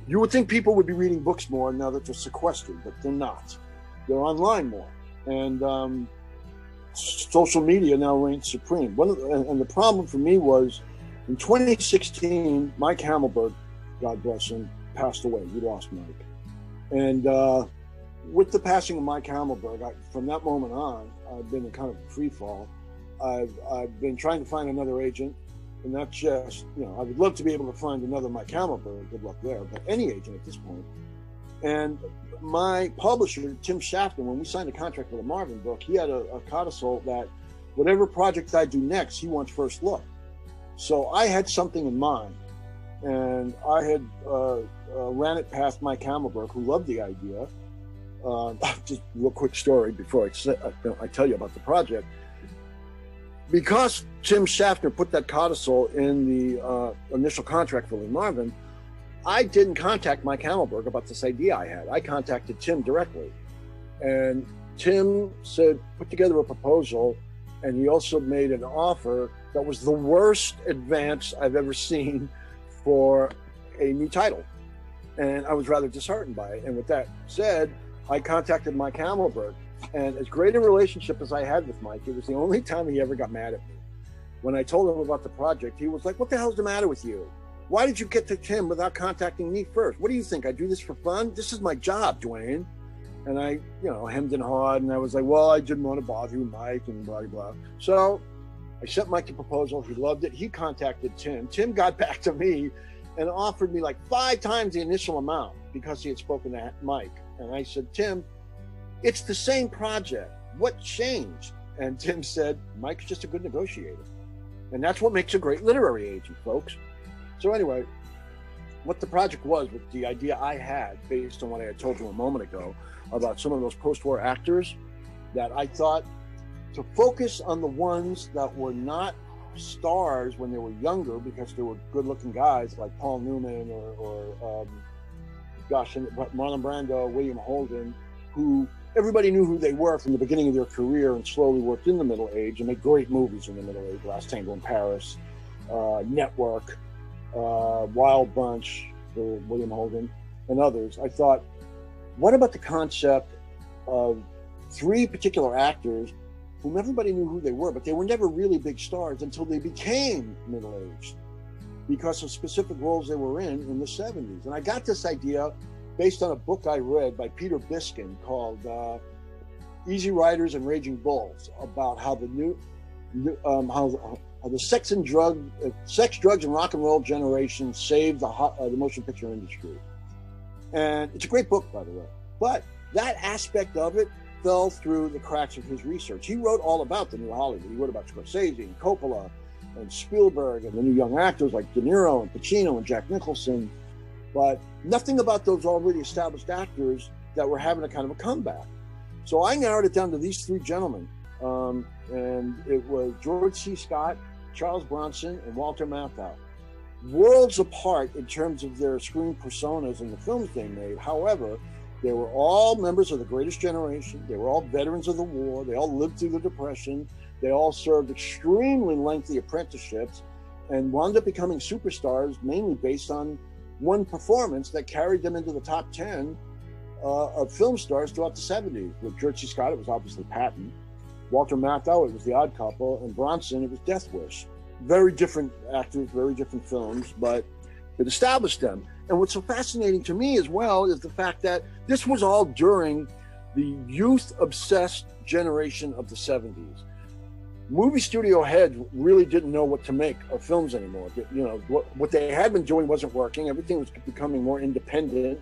you would think people would be reading books more now that they're sequestered, but they're not. They're online more. And um, social media now reigns supreme. One of the, and the problem for me was in twenty sixteen, Mike Hamelberg, God bless him, passed away. We lost Mike. And uh, with the passing of Mike Hamelberg, I, from that moment on, I've been in kind of a free fall. I've, I've been trying to find another agent, and not just, you know, I would love to be able to find another Mike Hamelberg, good luck there, but any agent at this point. And my publisher, Tim Schaffner, when we signed a contract for the Marvin book, he had a, a codicil that whatever project I do next, he wants first look. So I had something in mind. And I had uh, uh, ran it past Mike Hamelberg, who loved the idea. Uh, just a real quick story before I, I tell you about the project. Because Tim Schaffner put that codicil in the uh, initial contract for Lee Marvin, I didn't contact Mike Hamelberg about this idea I had. I contacted Tim directly. And Tim said, put together a proposal, and he also made an offer that was the worst advance I've ever seen for a new title. And I was rather disheartened by it. And with that said, I contacted Mike Hamelberg. And as great a relationship as I had with Mike, it was the only time he ever got mad at me. When I told him about the project, he was like, what the hell's the matter with you? Why did you get to Tim without contacting me first? What do you think? I do this for fun? This is my job, Dwayne. And I, you know, hemmed and hawed, and I was like, well, I didn't want to bother you, Mike, and blah, blah. So I sent Mike the proposal. He loved it. He contacted Tim. Tim got back to me and offered me like five times the initial amount because he had spoken to Mike. And I said, Tim, it's the same project. What changed? And Tim said, Mike's just a good negotiator. And that's what makes a great literary agent, folks. So anyway, what the project was with the idea I had, based on what I had told you a moment ago about some of those post-war actors, that I thought to focus on the ones that were not stars when they were younger because they were good-looking guys like Paul Newman or, or um, gosh, Marlon Brando, William Holden, who everybody knew who they were from the beginning of their career and slowly worked in the middle age and made great movies in the middle age, Last Tango in Paris, uh, Network, uh, Wild Bunch for William Holden, and others. I thought, what about the concept of three particular actors whom everybody knew who they were, but they were never really big stars until they became middle-aged because of specific roles they were in in the seventies. And I got this idea based on a book I read by Peter Biskin called uh, Easy Riders and Raging Bulls, about how the new, new um, how, how the sex and drug, uh, sex, drugs, and rock and roll generation saved the, hot, uh, the motion picture industry. And it's a great book, by the way. But that aspect of it fell through the cracks of his research. He wrote all about the new Hollywood. He wrote about Scorsese and Coppola and Spielberg and the new young actors like De Niro and Pacino and Jack Nicholson, but nothing about those already established actors that were having a kind of a comeback. So I narrowed it down to these three gentlemen, um, and it was George C. Scott, Charles Bronson, and Walter Matthau. Worlds apart in terms of their screen personas and the films they made. However, they were all members of the greatest generation. They were all veterans of the war. They all lived through the Depression. They all served extremely lengthy apprenticeships and wound up becoming superstars, mainly based on one performance that carried them into the top ten uh, of film stars throughout the seventies. With George C. Scott, it was obviously Patton. Walter Matthau, it was The Odd Couple. And Bronson, it was Death Wish. very different actors, very different films, but it established them. And what's so fascinating to me as well is the fact that this was all during the youth-obsessed generation of the seventies. Movie studio heads really didn't know what to make of films anymore. You know, what, what they had been doing wasn't working. Everything was becoming more independent.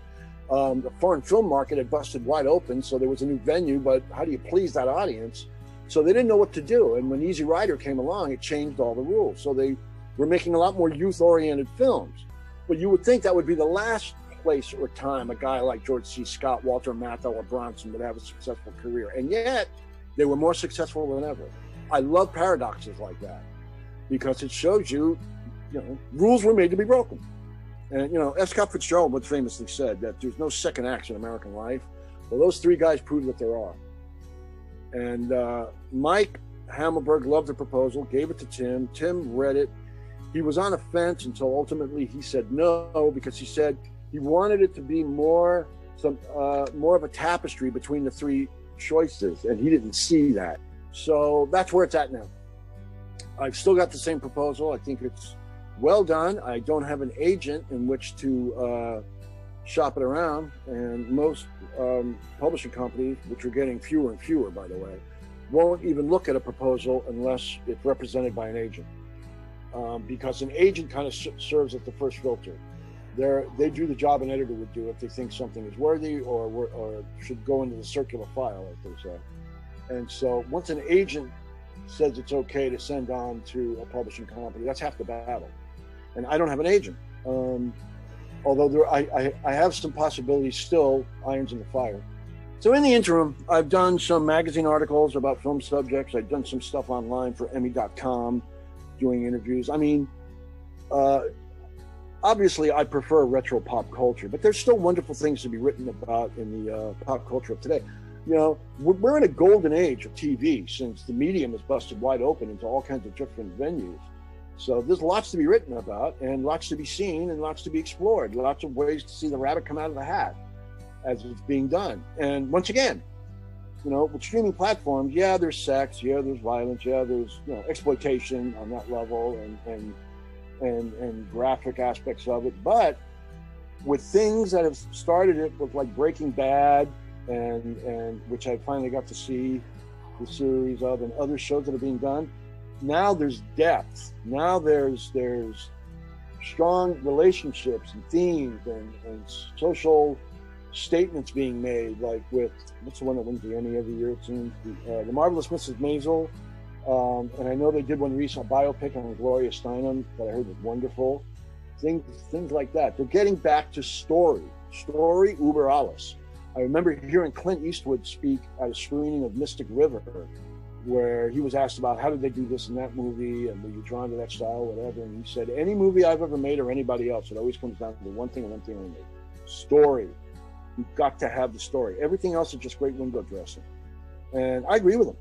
Um, the foreign film market had busted wide open, so there was a new venue, but how do you please that audience? So they didn't know what to do. And when Easy Rider came along, it changed all the rules. So they were making a lot more youth-oriented films. But you would think that would be the last place or time a guy like George C. Scott, Walter Matthau, or Bronson would have a successful career. And yet, they were more successful than ever. I love paradoxes like that because it shows you, you know, rules were made to be broken. And, you know, F. Scott Fitzgerald would famously said that there's no second acts in American life. Well, those three guys prove that there are. And uh, Mike Hamelberg loved the proposal, gave it to Tim. Tim read it. He was on a fence until ultimately he said no, because he said he wanted it to be more, some, uh, more of a tapestry between the three choices, and he didn't see that. So that's where it's at now. I've still got the same proposal. I think it's well done. I don't have an agent in which to uh, shop it around. And most um, publishing companies, which are getting fewer and fewer, by the way, won't even look at a proposal unless it's represented by an agent. Um, because an agent kind of serves as the first filter. They're, they do the job an editor would do if they think something is worthy or, or should go into the circular file, as they say. And so once an agent says it's okay to send on to a publishing company, that's half the battle. And I don't have an agent. Um, although there, I, I, I have some possibilities still, irons in the fire. So in the interim, I've done some magazine articles about film subjects. I've done some stuff online for Emmy dot com, doing interviews. I mean, uh, obviously I prefer retro pop culture, but there's still wonderful things to be written about in the uh, pop culture of today. You know, we're in a golden age of T V since the medium is busted wide open into all kinds of different venues. So there's lots to be written about and lots to be seen and lots to be explored, lots of ways to see the rabbit come out of the hat as it's being done. And once again, you know, with streaming platforms, yeah, there's sex, yeah, there's violence, yeah, there's, you know, exploitation on that level and, and, and, and graphic aspects of it. But with things that have started it with like Breaking Bad, and and which I finally got to see the series of, and other shows that are being done now, there's depth now, there's there's strong relationships and themes and, and social statements being made, like with what's the one that wins the Emmy every year, it seems, the, uh, the Marvelous Missus Maisel, um and I know they did one recent biopic on Gloria Steinem that I heard was wonderful. Things things like that, they're getting back to story story, uber alles. I remember hearing Clint Eastwood speak at a screening of Mystic River, where he was asked about how did they do this in that movie, and were you drawn to that style, whatever, and he said, any movie I've ever made or anybody else, it always comes down to one thing and one thing only, story. You've got to have the story. Everything else is just great window dressing. And I agree with him.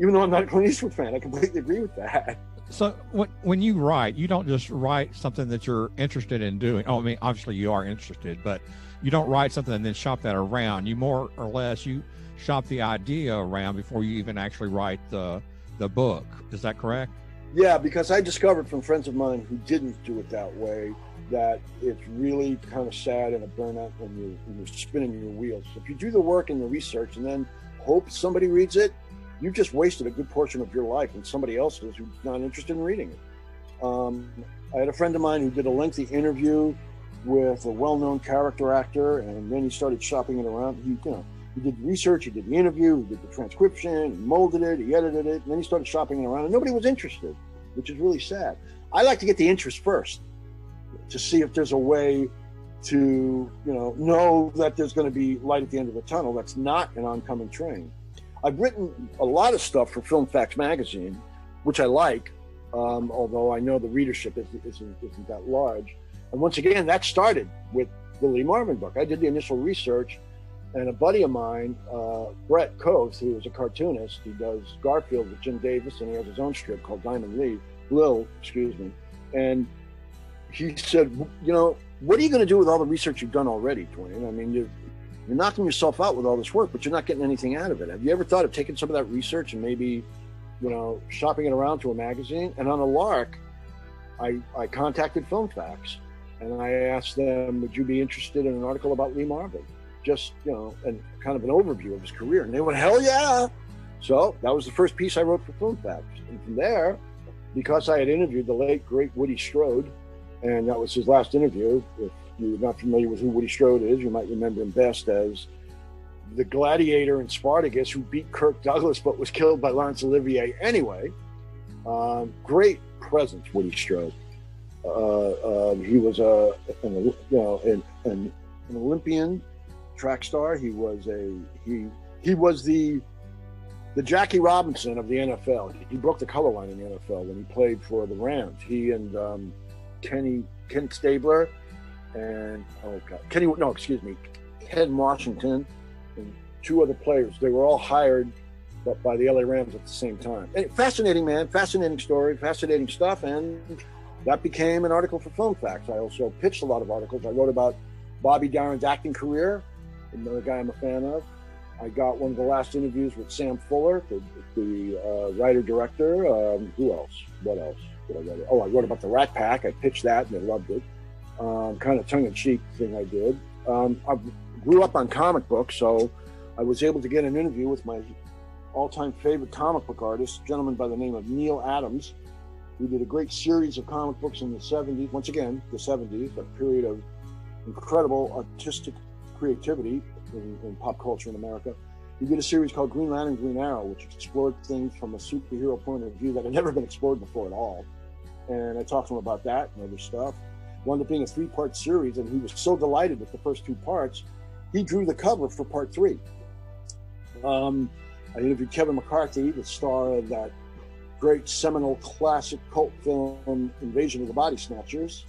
Even though I'm not a Clint Eastwood fan, I completely agree with that. So when, when you write, you don't just write something that you're interested in doing. Oh, I mean, obviously you are interested, but you don't write something and then shop that around. You more or less, you shop the idea around before you even actually write the, the book. Is that correct? Yeah, because I discovered from friends of mine who didn't do it that way, that it's really kind of sad and a burnout when you're, when you're spinning your wheels. If you do the work and the research and then hope somebody reads it, you've just wasted a good portion of your life and somebody else's who's not interested in reading it. Um, I had a friend of mine who did a lengthy interview with a well-known character actor, and then he started shopping it around. He, you know, he did research, he did the interview, he did the transcription, he molded it, he edited it, and then he started shopping it around, and nobody was interested, which is really sad. I like to get the interest first to see if there's a way to, you know, know that there's going to be light at the end of the tunnel. That's not an oncoming train. I've written a lot of stuff for Film Facts magazine, which I like, um, although I know the readership isn't, isn't, isn't that large. And once again, that started with the Lee Marvin book. I did the initial research, and a buddy of mine, uh, Brett Coates, who is a cartoonist, he does Garfield with Jim Davis, and he has his own strip called Diamond Lee, Lil, excuse me. And he said, you know, what are you going to do with all the research you've done already, Dwayne? I mean, you're, you're knocking yourself out with all this work, but you're not getting anything out of it. Have you ever thought of taking some of that research and maybe, you know, shopping it around to a magazine? And on a lark, I, I contacted Film Facts and I asked them, would you be interested in an article about Lee Marvin? Just, you know, and kind of an overview of his career. And they went, hell yeah. So that was the first piece I wrote for Film Facts. And from there, because I had interviewed the late, great Woody Strode, and that was his last interview. If you're not familiar with who Woody Strode is, you might remember him best as the gladiator in Spartacus who beat Kirk Douglas but was killed by Laurence Olivier anyway. Um, great presence, Woody Strode. Uh, uh, he was a, an, you know, an, an, an Olympian track star. He was a he he was the the Jackie Robinson of the N F L. He broke the color line in the N F L when he played for the Rams. He and um, Kenny Ken Stabler and oh god Kenny no excuse me Ted Washington and two other players. They were all hired by the L A Rams at the same time. And fascinating man, fascinating story, fascinating stuff, and that became an article for Film Facts. I also pitched a lot of articles. I wrote about Bobby Darin's acting career, another guy I'm a fan of. I got one of the last interviews with Sam Fuller, the, the uh, writer-director. Um, who else? What else did I write? Oh, I wrote about the Rat Pack. I pitched that, and they loved it. Um, kind of tongue-in-cheek thing I did. Um, I grew up on comic books, so I was able to get an interview with my all-time favorite comic book artist, a gentleman by the name of Neil Adams. We did a great series of comic books in the seventies. Once again, the seventies, a period of incredible artistic creativity in, in pop culture in America. We did a series called Green Lantern, Green Arrow, which explored things from a superhero point of view that had never been explored before at all. And I talked to him about that and other stuff. Wound up being a three-part series, and he was so delighted with the first two parts, he drew the cover for part three. Um, I interviewed Kevin McCarthy, the star of that great seminal classic cult film, Invasion of the Body Snatchers,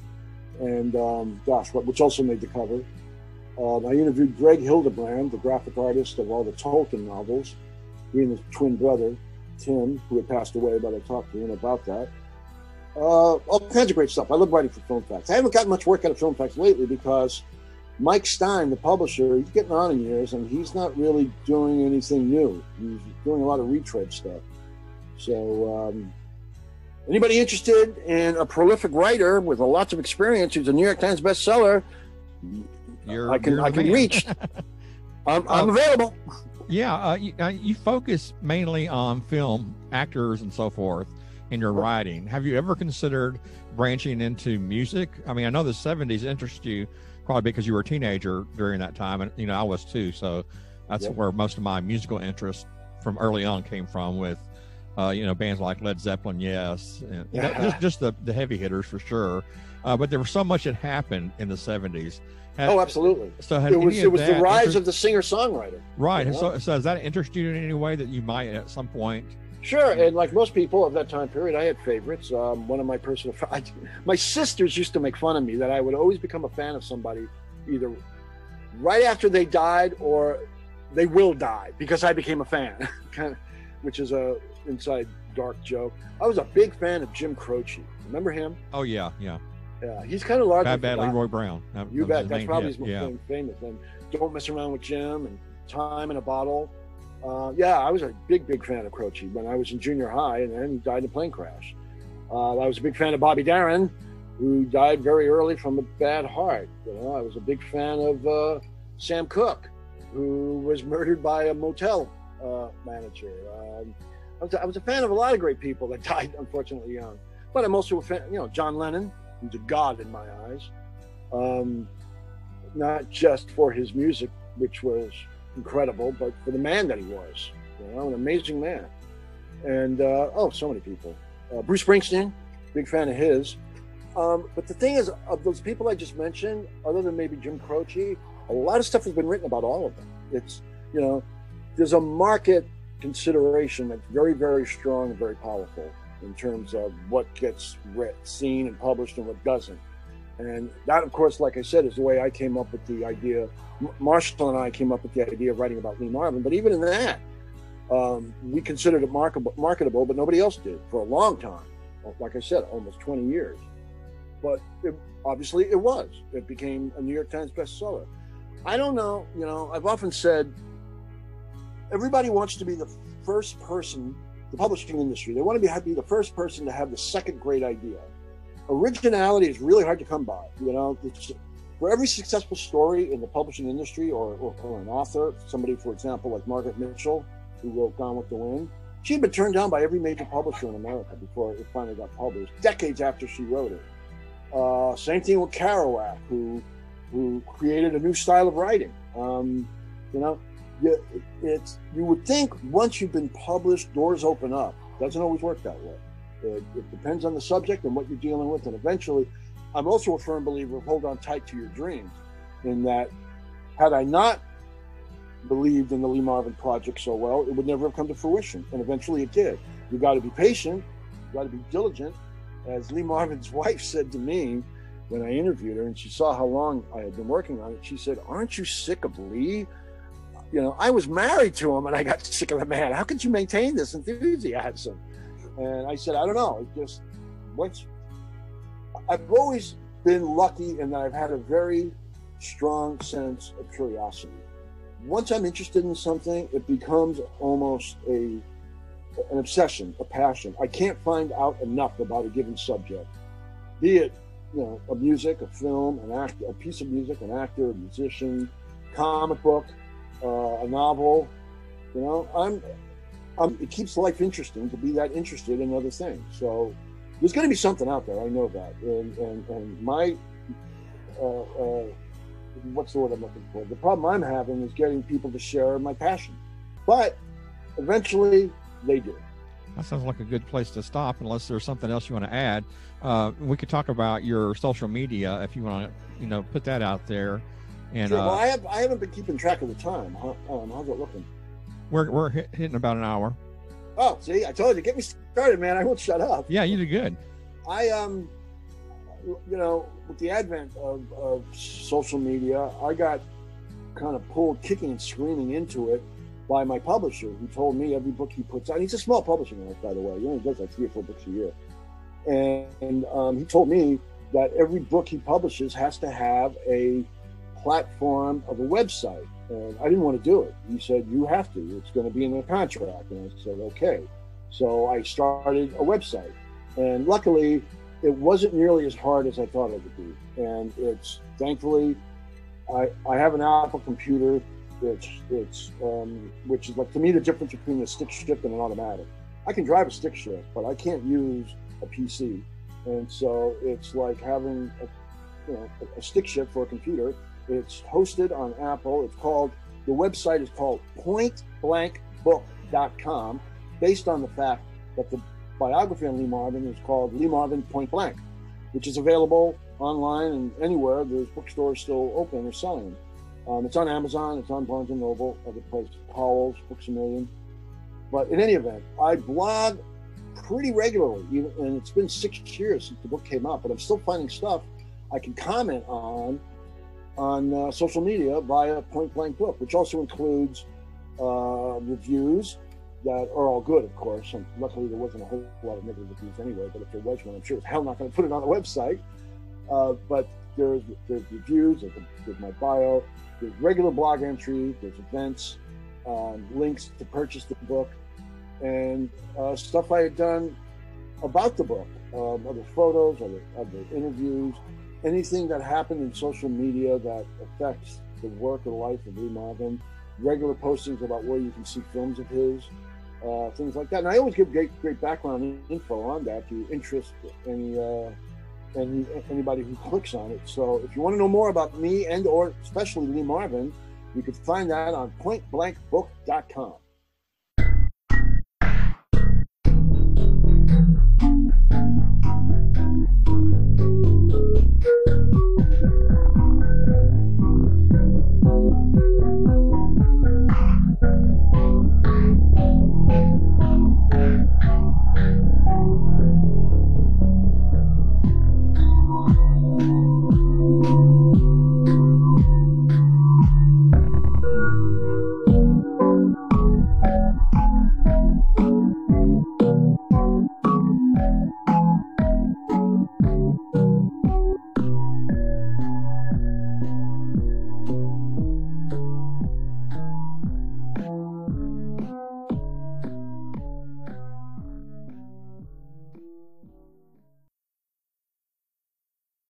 and um, gosh, which also made the cover. Um, I interviewed Greg Hildebrand, the graphic artist of all the Tolkien novels, he and his twin brother, Tim, who had passed away, but I talked to him about that. Uh, all kinds of great stuff. I love writing for Film Facts. I haven't gotten much work out of Film Facts lately because Mike Stein, the publisher, he's getting on in years, and he's not really doing anything new. He's doing a lot of retread stuff. So um, anybody interested in a prolific writer with lots of experience who's a New York Times bestseller, you're, I can you're I can man. reach. I'm, I'm uh, available. Yeah, uh, you, uh, you focus mainly on film, actors, and so forth in your writing. Have you ever considered branching into music? I mean, I know the seventies interested you probably because you were a teenager during that time, and you know I was too. So that's yeah. where most of my musical interest from early on came from with. Uh, you know, bands like Led Zeppelin, yes, and yeah. just just the, the heavy hitters for sure. Uh, but there was so much that happened in the seventies. Had, oh, absolutely. So had it was, it was the rise interest, of the singer-songwriter. Right. You know? So, so does that interest you in any way that you might at some point? Sure. And like most people of that time period, I had favorites. Um, one of my personal, I, my sisters used to make fun of me that I would always become a fan of somebody either right after they died or they will die because I became a fan, kind of, which is a inside dark joke. I was a big fan of Jim Croce. Remember him? Oh yeah, yeah. Yeah, he's kind of large. Bad, bad Leroy Brown. That, you that bet. That's probably hit. his yeah. most famous. And Don't Mess Around with Jim and Time in a Bottle. Uh, yeah, I was a big, big fan of Croce when I was in junior high, and then he died in a plane crash. Uh, I was a big fan of Bobby Darin, who died very early from a bad heart. You know, I was a big fan of uh, Sam Cooke, who was murdered by a motel uh, manager. Um, I was a fan of a lot of great people that died, unfortunately, young. But I'm also a fan, you know, John Lennon, who's a god in my eyes. Um, not just for his music, which was incredible, but for the man that he was. You know, an amazing man. And, uh, oh, so many people. Uh, Bruce Springsteen, big fan of his. Um, but the thing is, of those people I just mentioned, other than maybe Jim Croce, a lot of stuff has been written about all of them. It's, you know, there's a market consideration that's very, very strong and very powerful in terms of what gets read, seen and published and what doesn't. And that, of course, like I said, is the way I came up with the idea. Marshall and I came up with the idea of writing about Lee Marvin, but even in that, um, we considered it marketable, marketable, but nobody else did for a long time. Like I said, almost twenty years. But it, obviously it was. It became a New York Times bestseller. I don't know, you know, I've often said, everybody wants to be the first person, the publishing industry, they want to be, be the first person to have the second great idea. originality is really hard to come by. You know, it's, for every successful story in the publishing industry, or, or, or an author, somebody, for example, like Margaret Mitchell, who wrote Gone with the Wind, she had been turned down by every major publisher in America before it finally got published, decades after she wrote it. Uh, same thing with Kerouac, who who created a new style of writing. Um, you know, you, it's, you would think once you've been published, doors open up. Doesn't always work that way. It, it depends on the subject and what you're dealing with, and eventually, I'm also a firm believer of hold on tight to your dreams, in that had I not believed in the Lee Marvin project so well, it would never have come to fruition, and eventually it did. You got to be patient, you got to be diligent. As Lee Marvin's wife said to me when I interviewed her, and she saw how long I had been working on it, she said, "Aren't you sick of Lee? You know, I was married to him and I got sick of the man. How could you maintain this enthusiasm?" And I said, "I don't know. It just once." I've always been lucky in that I've had a very strong sense of curiosity. Once I'm interested in something, it becomes almost a an obsession, a passion. I can't find out enough about a given subject, be it, you know, a music, a film, an act, a piece of music, an actor, a musician, comic book, uh, a novel. You know, I'm, I'm. It keeps life interesting to be that interested in other things. So there's going to be something out there. I know that, and and, and my, uh, uh, what's the word I'm looking for? The problem I'm having is getting people to share my passion, but eventually they do. That sounds like a good place to stop, unless there's something else you want to add. Uh, we could talk about your social media if you want to, you know, put that out there. And sure, well, uh, I have I haven't been keeping track of the time. How, um, how's it looking? We're we're hit, hitting about an hour. Oh, see, I told you, get me started, man. I won't shut up. Yeah, you did good. I, um, you know, with the advent of, of social media, I got kind of pulled kicking and screaming into it by my publisher, who told me every book he puts out. He's a small publishing house, by the way. He only does like three or four books a year. And, and um, he told me that every book he publishes has to have a platform of a website. And I didn't want to do it. He said, "You have to. It's going to be in the contract." And I said, "Okay." So I started a website. And luckily, it wasn't nearly as hard as I thought it would be. And it's, thankfully, I, I have an Apple computer, it's, it's, um, which is, like, to me, the difference between a stick shift and an automatic. I can drive a stick shift, but I can't use a P C. And so it's like having a, you know, a stick shift for a computer. It's hosted on Apple. It's called, the website is called point blank book dot com, based on the fact that the biography on Lee Marvin is called Lee Marvin Point Blank, which is available online and anywhere. There's bookstores still open or selling. Um, it's on Amazon, it's on Barnes and Noble, other places, Powell's, Books A Million. But in any event, I blog pretty regularly, even, and it's been six years since the book came out, but I'm still finding stuff I can comment on on uh, social media via Point Blank Book, which also includes uh, reviews that are all good, of course. And luckily, there wasn't a whole lot of negative reviews anyway, but if there was one, I'm sure it's hell not going to put it on the website. Uh, but there's, there's reviews, there's, there's my bio, there's regular blog entry, there's events, um, links to purchase the book, and uh, stuff I had done about the book, um, other photos, other, other interviews, anything that happened in social media that affects the work and life of Lee Marvin, regular postings about where you can see films of his, uh, things like that. And I always give great, great background info on that if you interest any, uh, any, anybody who clicks on it. So if you want to know more about me and or especially Lee Marvin, you can find that on point blank book dot com.